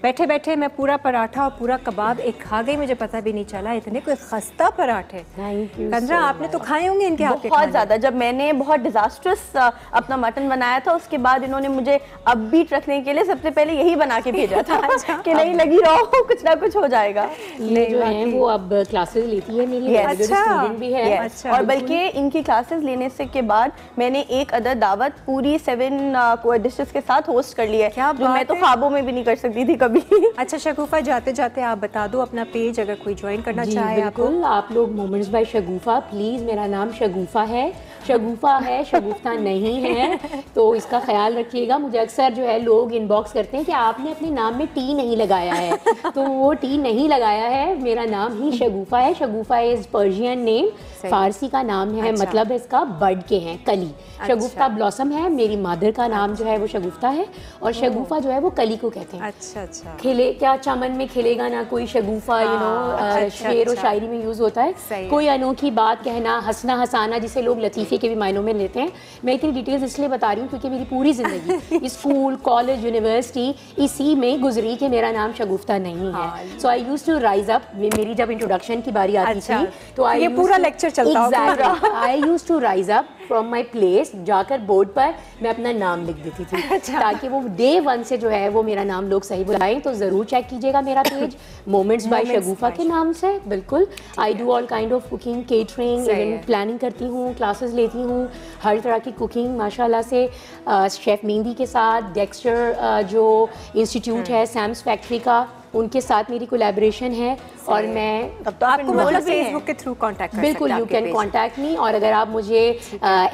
बैठे बैठे मैं पूरा पराठा और पूरा कबाब एक खा गई, मुझे पता भी नहीं चला। इतने कोई खस्ता पराठे कंजरा आपने तो खाए होंगे इनके हाथ के। बहुत ज़्यादा, जब मैंने बहुत डिजास्ट्रस अपना मटन बनाया था उसके बाद इन्होंने मुझे अपबीट रखने के लिए सबसे पहले यही बना के भेजा था कि नहीं लगी रहो, कुछ ना कुछ हो जाएगा। वो अब क्लासेज लेती है मेरी, और बल्कि इनकी क्लासेज लेने के बाद मैंने एक अदद दावत पूरी 7 डिशेस के साथ होस्ट कर ली है, जो मैं तो ख्वाबों में भी नहीं कर सकती थी कभी। अच्छा शगुफा, जाते जाते आप बता दो अपना पेज अगर कोई ज्वाइन करना चाहे। बिल्कुल, आप लोग मोमेंट्स बाय शगुफा, प्लीज, मेरा नाम शगुफा है, शगुफा है, शगुफ्ता नहीं है, तो इसका ख्याल रखिएगा। मुझे अक्सर जो है लोग इनबॉक्स करते हैं कि आपने अपने नाम में टी नहीं लगाया है, तो वो टी नहीं लगाया है, मेरा नाम ही शगुफा है। शगुफा इज पर्शियन नेम, फारसी का नाम है, मतलब इसका बर्ड के हैं कली। शगुफ्ता ब्लॉसम है, मेरी मादर का नाम जो है वो शगुफ्ता है, और शगुफा जो है वो कली को कहते हैं। अच्छा अच्छा, खिले क्या चमन में खिलेगा ना कोई शगुफा, यू नो, शेर और शायरी में यूज होता है। कोई अनोखी बात कहना, हंसना हंसाना, जिसे लोग लतीफे के भी मायनों में लेते हैं। मैं इतनी डिटेल्स इसलिए बता रही हूँ क्योंकि मेरी पूरी जिंदगी स्कूल, कॉलेज, यूनिवर्सिटी इसी में गुजरी कि मेरा नाम शगुफ्ता नहीं है। So I used to rise up, मेरी जब इंट्रोडक्शन की बारी आती थी तो ये पूरा लेक्चर चलता होगा। I used to rise up from my place, जाकर बोर्ड पर मैं अपना नाम लिख देती थी ताकि वो डे वन से जो है वो मेरा नाम लोग सही बुलाएं। तो ज़रूर चेक कीजिएगा मेरा पेज मोमेंट्स बाय शगुफा के नाम से। बिल्कुल, I do all kind of cooking, catering, event planning करती हूँ, क्लासेस लेती हूँ, हर तरह की कुकिंग माशाल्लाह से, शेफ मेहदी के साथ, डेक्स्टर जो इंस्टीट्यूट है, सैम्स फैक्ट्री का, उनके साथ मेरी कोलैबोरेशन है। और मैं तब तो आपको मतलब फेसबुक के थ्रू कांटेक्ट कर सकते हैं। बिल्कुल, यू कैन कांटेक्ट मी। और अगर आप मुझे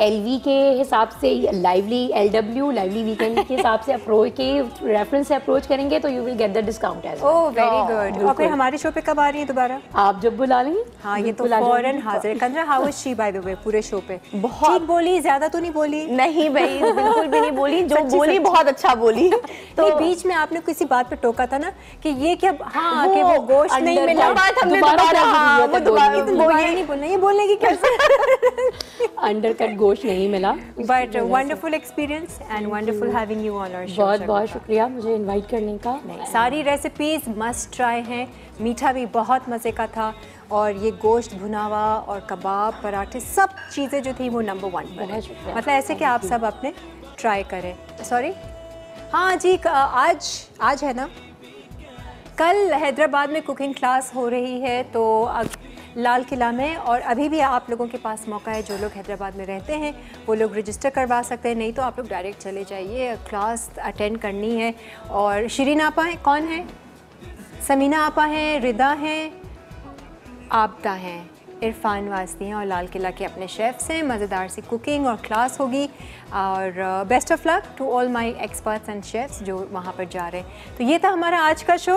एलवी के हिसाब से, लाइवली LW, लाइवली वीकेंड के हिसाब से अप्रोच के रेफरेंस से अप्रोच करेंगे तो you will get the discount as well. Oh very good. और फिर हमारे शो पे कब आ रही है दोबारा? आप जब बुला लेंगे। हां, ये तो फौरन हाजिर। कंजरा how is she by the way? पूरे शो पे बहुत ठीक बोली, ज्यादा तो नहीं बोली? नहीं भाई, बिल्कुल भी नहीं बोली, जो बोली बहुत अच्छा बोली। तो बीच में आपने किसी बात पे टोका था ना कि ये क्या, हां कि वो गोश्त नहीं मिला, ये बोलने की कैसे अंडरकट गोश्त नहीं मिला। But wonderful experience and wonderful having you on our show. बहुत बहुत शुक्रिया मुझे इनवाइट करने का। सारी रेसिपीज मस्ट ट्राई हैं, मीठा भी बहुत मज़े का था, और ये गोश्त भुनावा और कबाब पराठे सब चीज़ें जो थी वो नंबर 1 पर है। मतलब ऐसे कि आप सब अपने ट्राई करें। सॉरी, हाँ जी, आज है ना, कल हैदराबाद में कुकिंग क्लास हो रही है तो लाल किला में, और अभी भी आप लोगों के पास मौका है, जो लोग हैदराबाद में रहते हैं वो लोग रजिस्टर करवा सकते हैं, नहीं तो आप लोग डायरेक्ट चले जाइए, क्लास अटेंड करनी है। और शिरीन आपा हैं, कौन है, समीना आपा हैं, रिदा हैं, आबदा हैं, इरफान वास्ती हैं, और लाल किला के अपने शेफ्स हैं। मज़ेदार सी कुकिंग और क्लास होगी, और best of luck to all my experts and chefs जो वहाँ पर जा रहे हैं। तो ये था हमारा आज का show,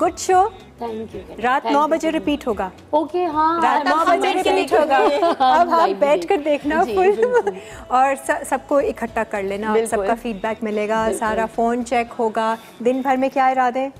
good show. Thank you. रात 9 बजे रिपीट होगा। ओके, हाँ, रात 9 बजे रिपीट होगा। अब आप बैठ कर देखना फुल, और सबको इकट्ठा कर लेना, सबका फीडबैक मिलेगा, सारा फ़ोन चेक होगा। दिन भर में क्या इरादे?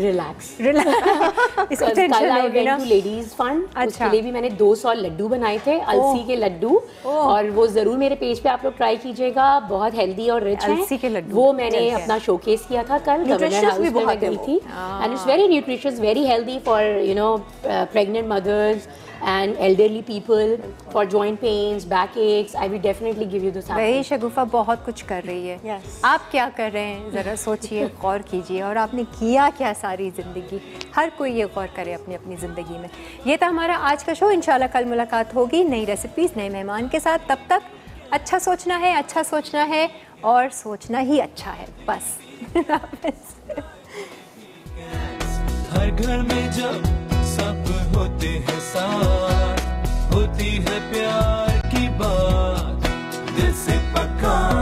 रिलैक्स, रिलैक्स, इसकी टेंशन नहीं लेना। लेडीज फंड, उसके लिए भी मैंने 200 लड्डू बनाए थे, अलसी के लड्डू, और वो ज़रूर मेरे पेज पे आप लोग ट्राई कीजिएगा, बहुत हेल्दी और रिच है। अलसी के लड्डू वो मैंने अपना शोकेस किया था कल, न्यूट्रिशियस भी बहुत गई थी, and it's very nutritious, very healthy for you know pregnant mothers and elderly people for joint pains, back aches. I will definitely give you the sample. भाई शगुफा बहुत कुछ कर रही है। Yes. आप क्या कर रहे हैं ज़रा सोचिए, गौर कीजिए, और आपने किया क्या सारी ज़िंदगी? हर कोई ये गौर करे अपनी अपनी ज़िंदगी में। ये था हमारा आज का शो, इंशाल्लाह कल मुलाकात होगी नई रेसिपीज़ नए मेहमान के साथ। तब तक अच्छा सोचना है, अच्छा सोचना है, और सोचना ही अच्छा है, बस। हर घर में जब सब होते हैं साथ, होती है प्यार की बात, दिल से पक्का।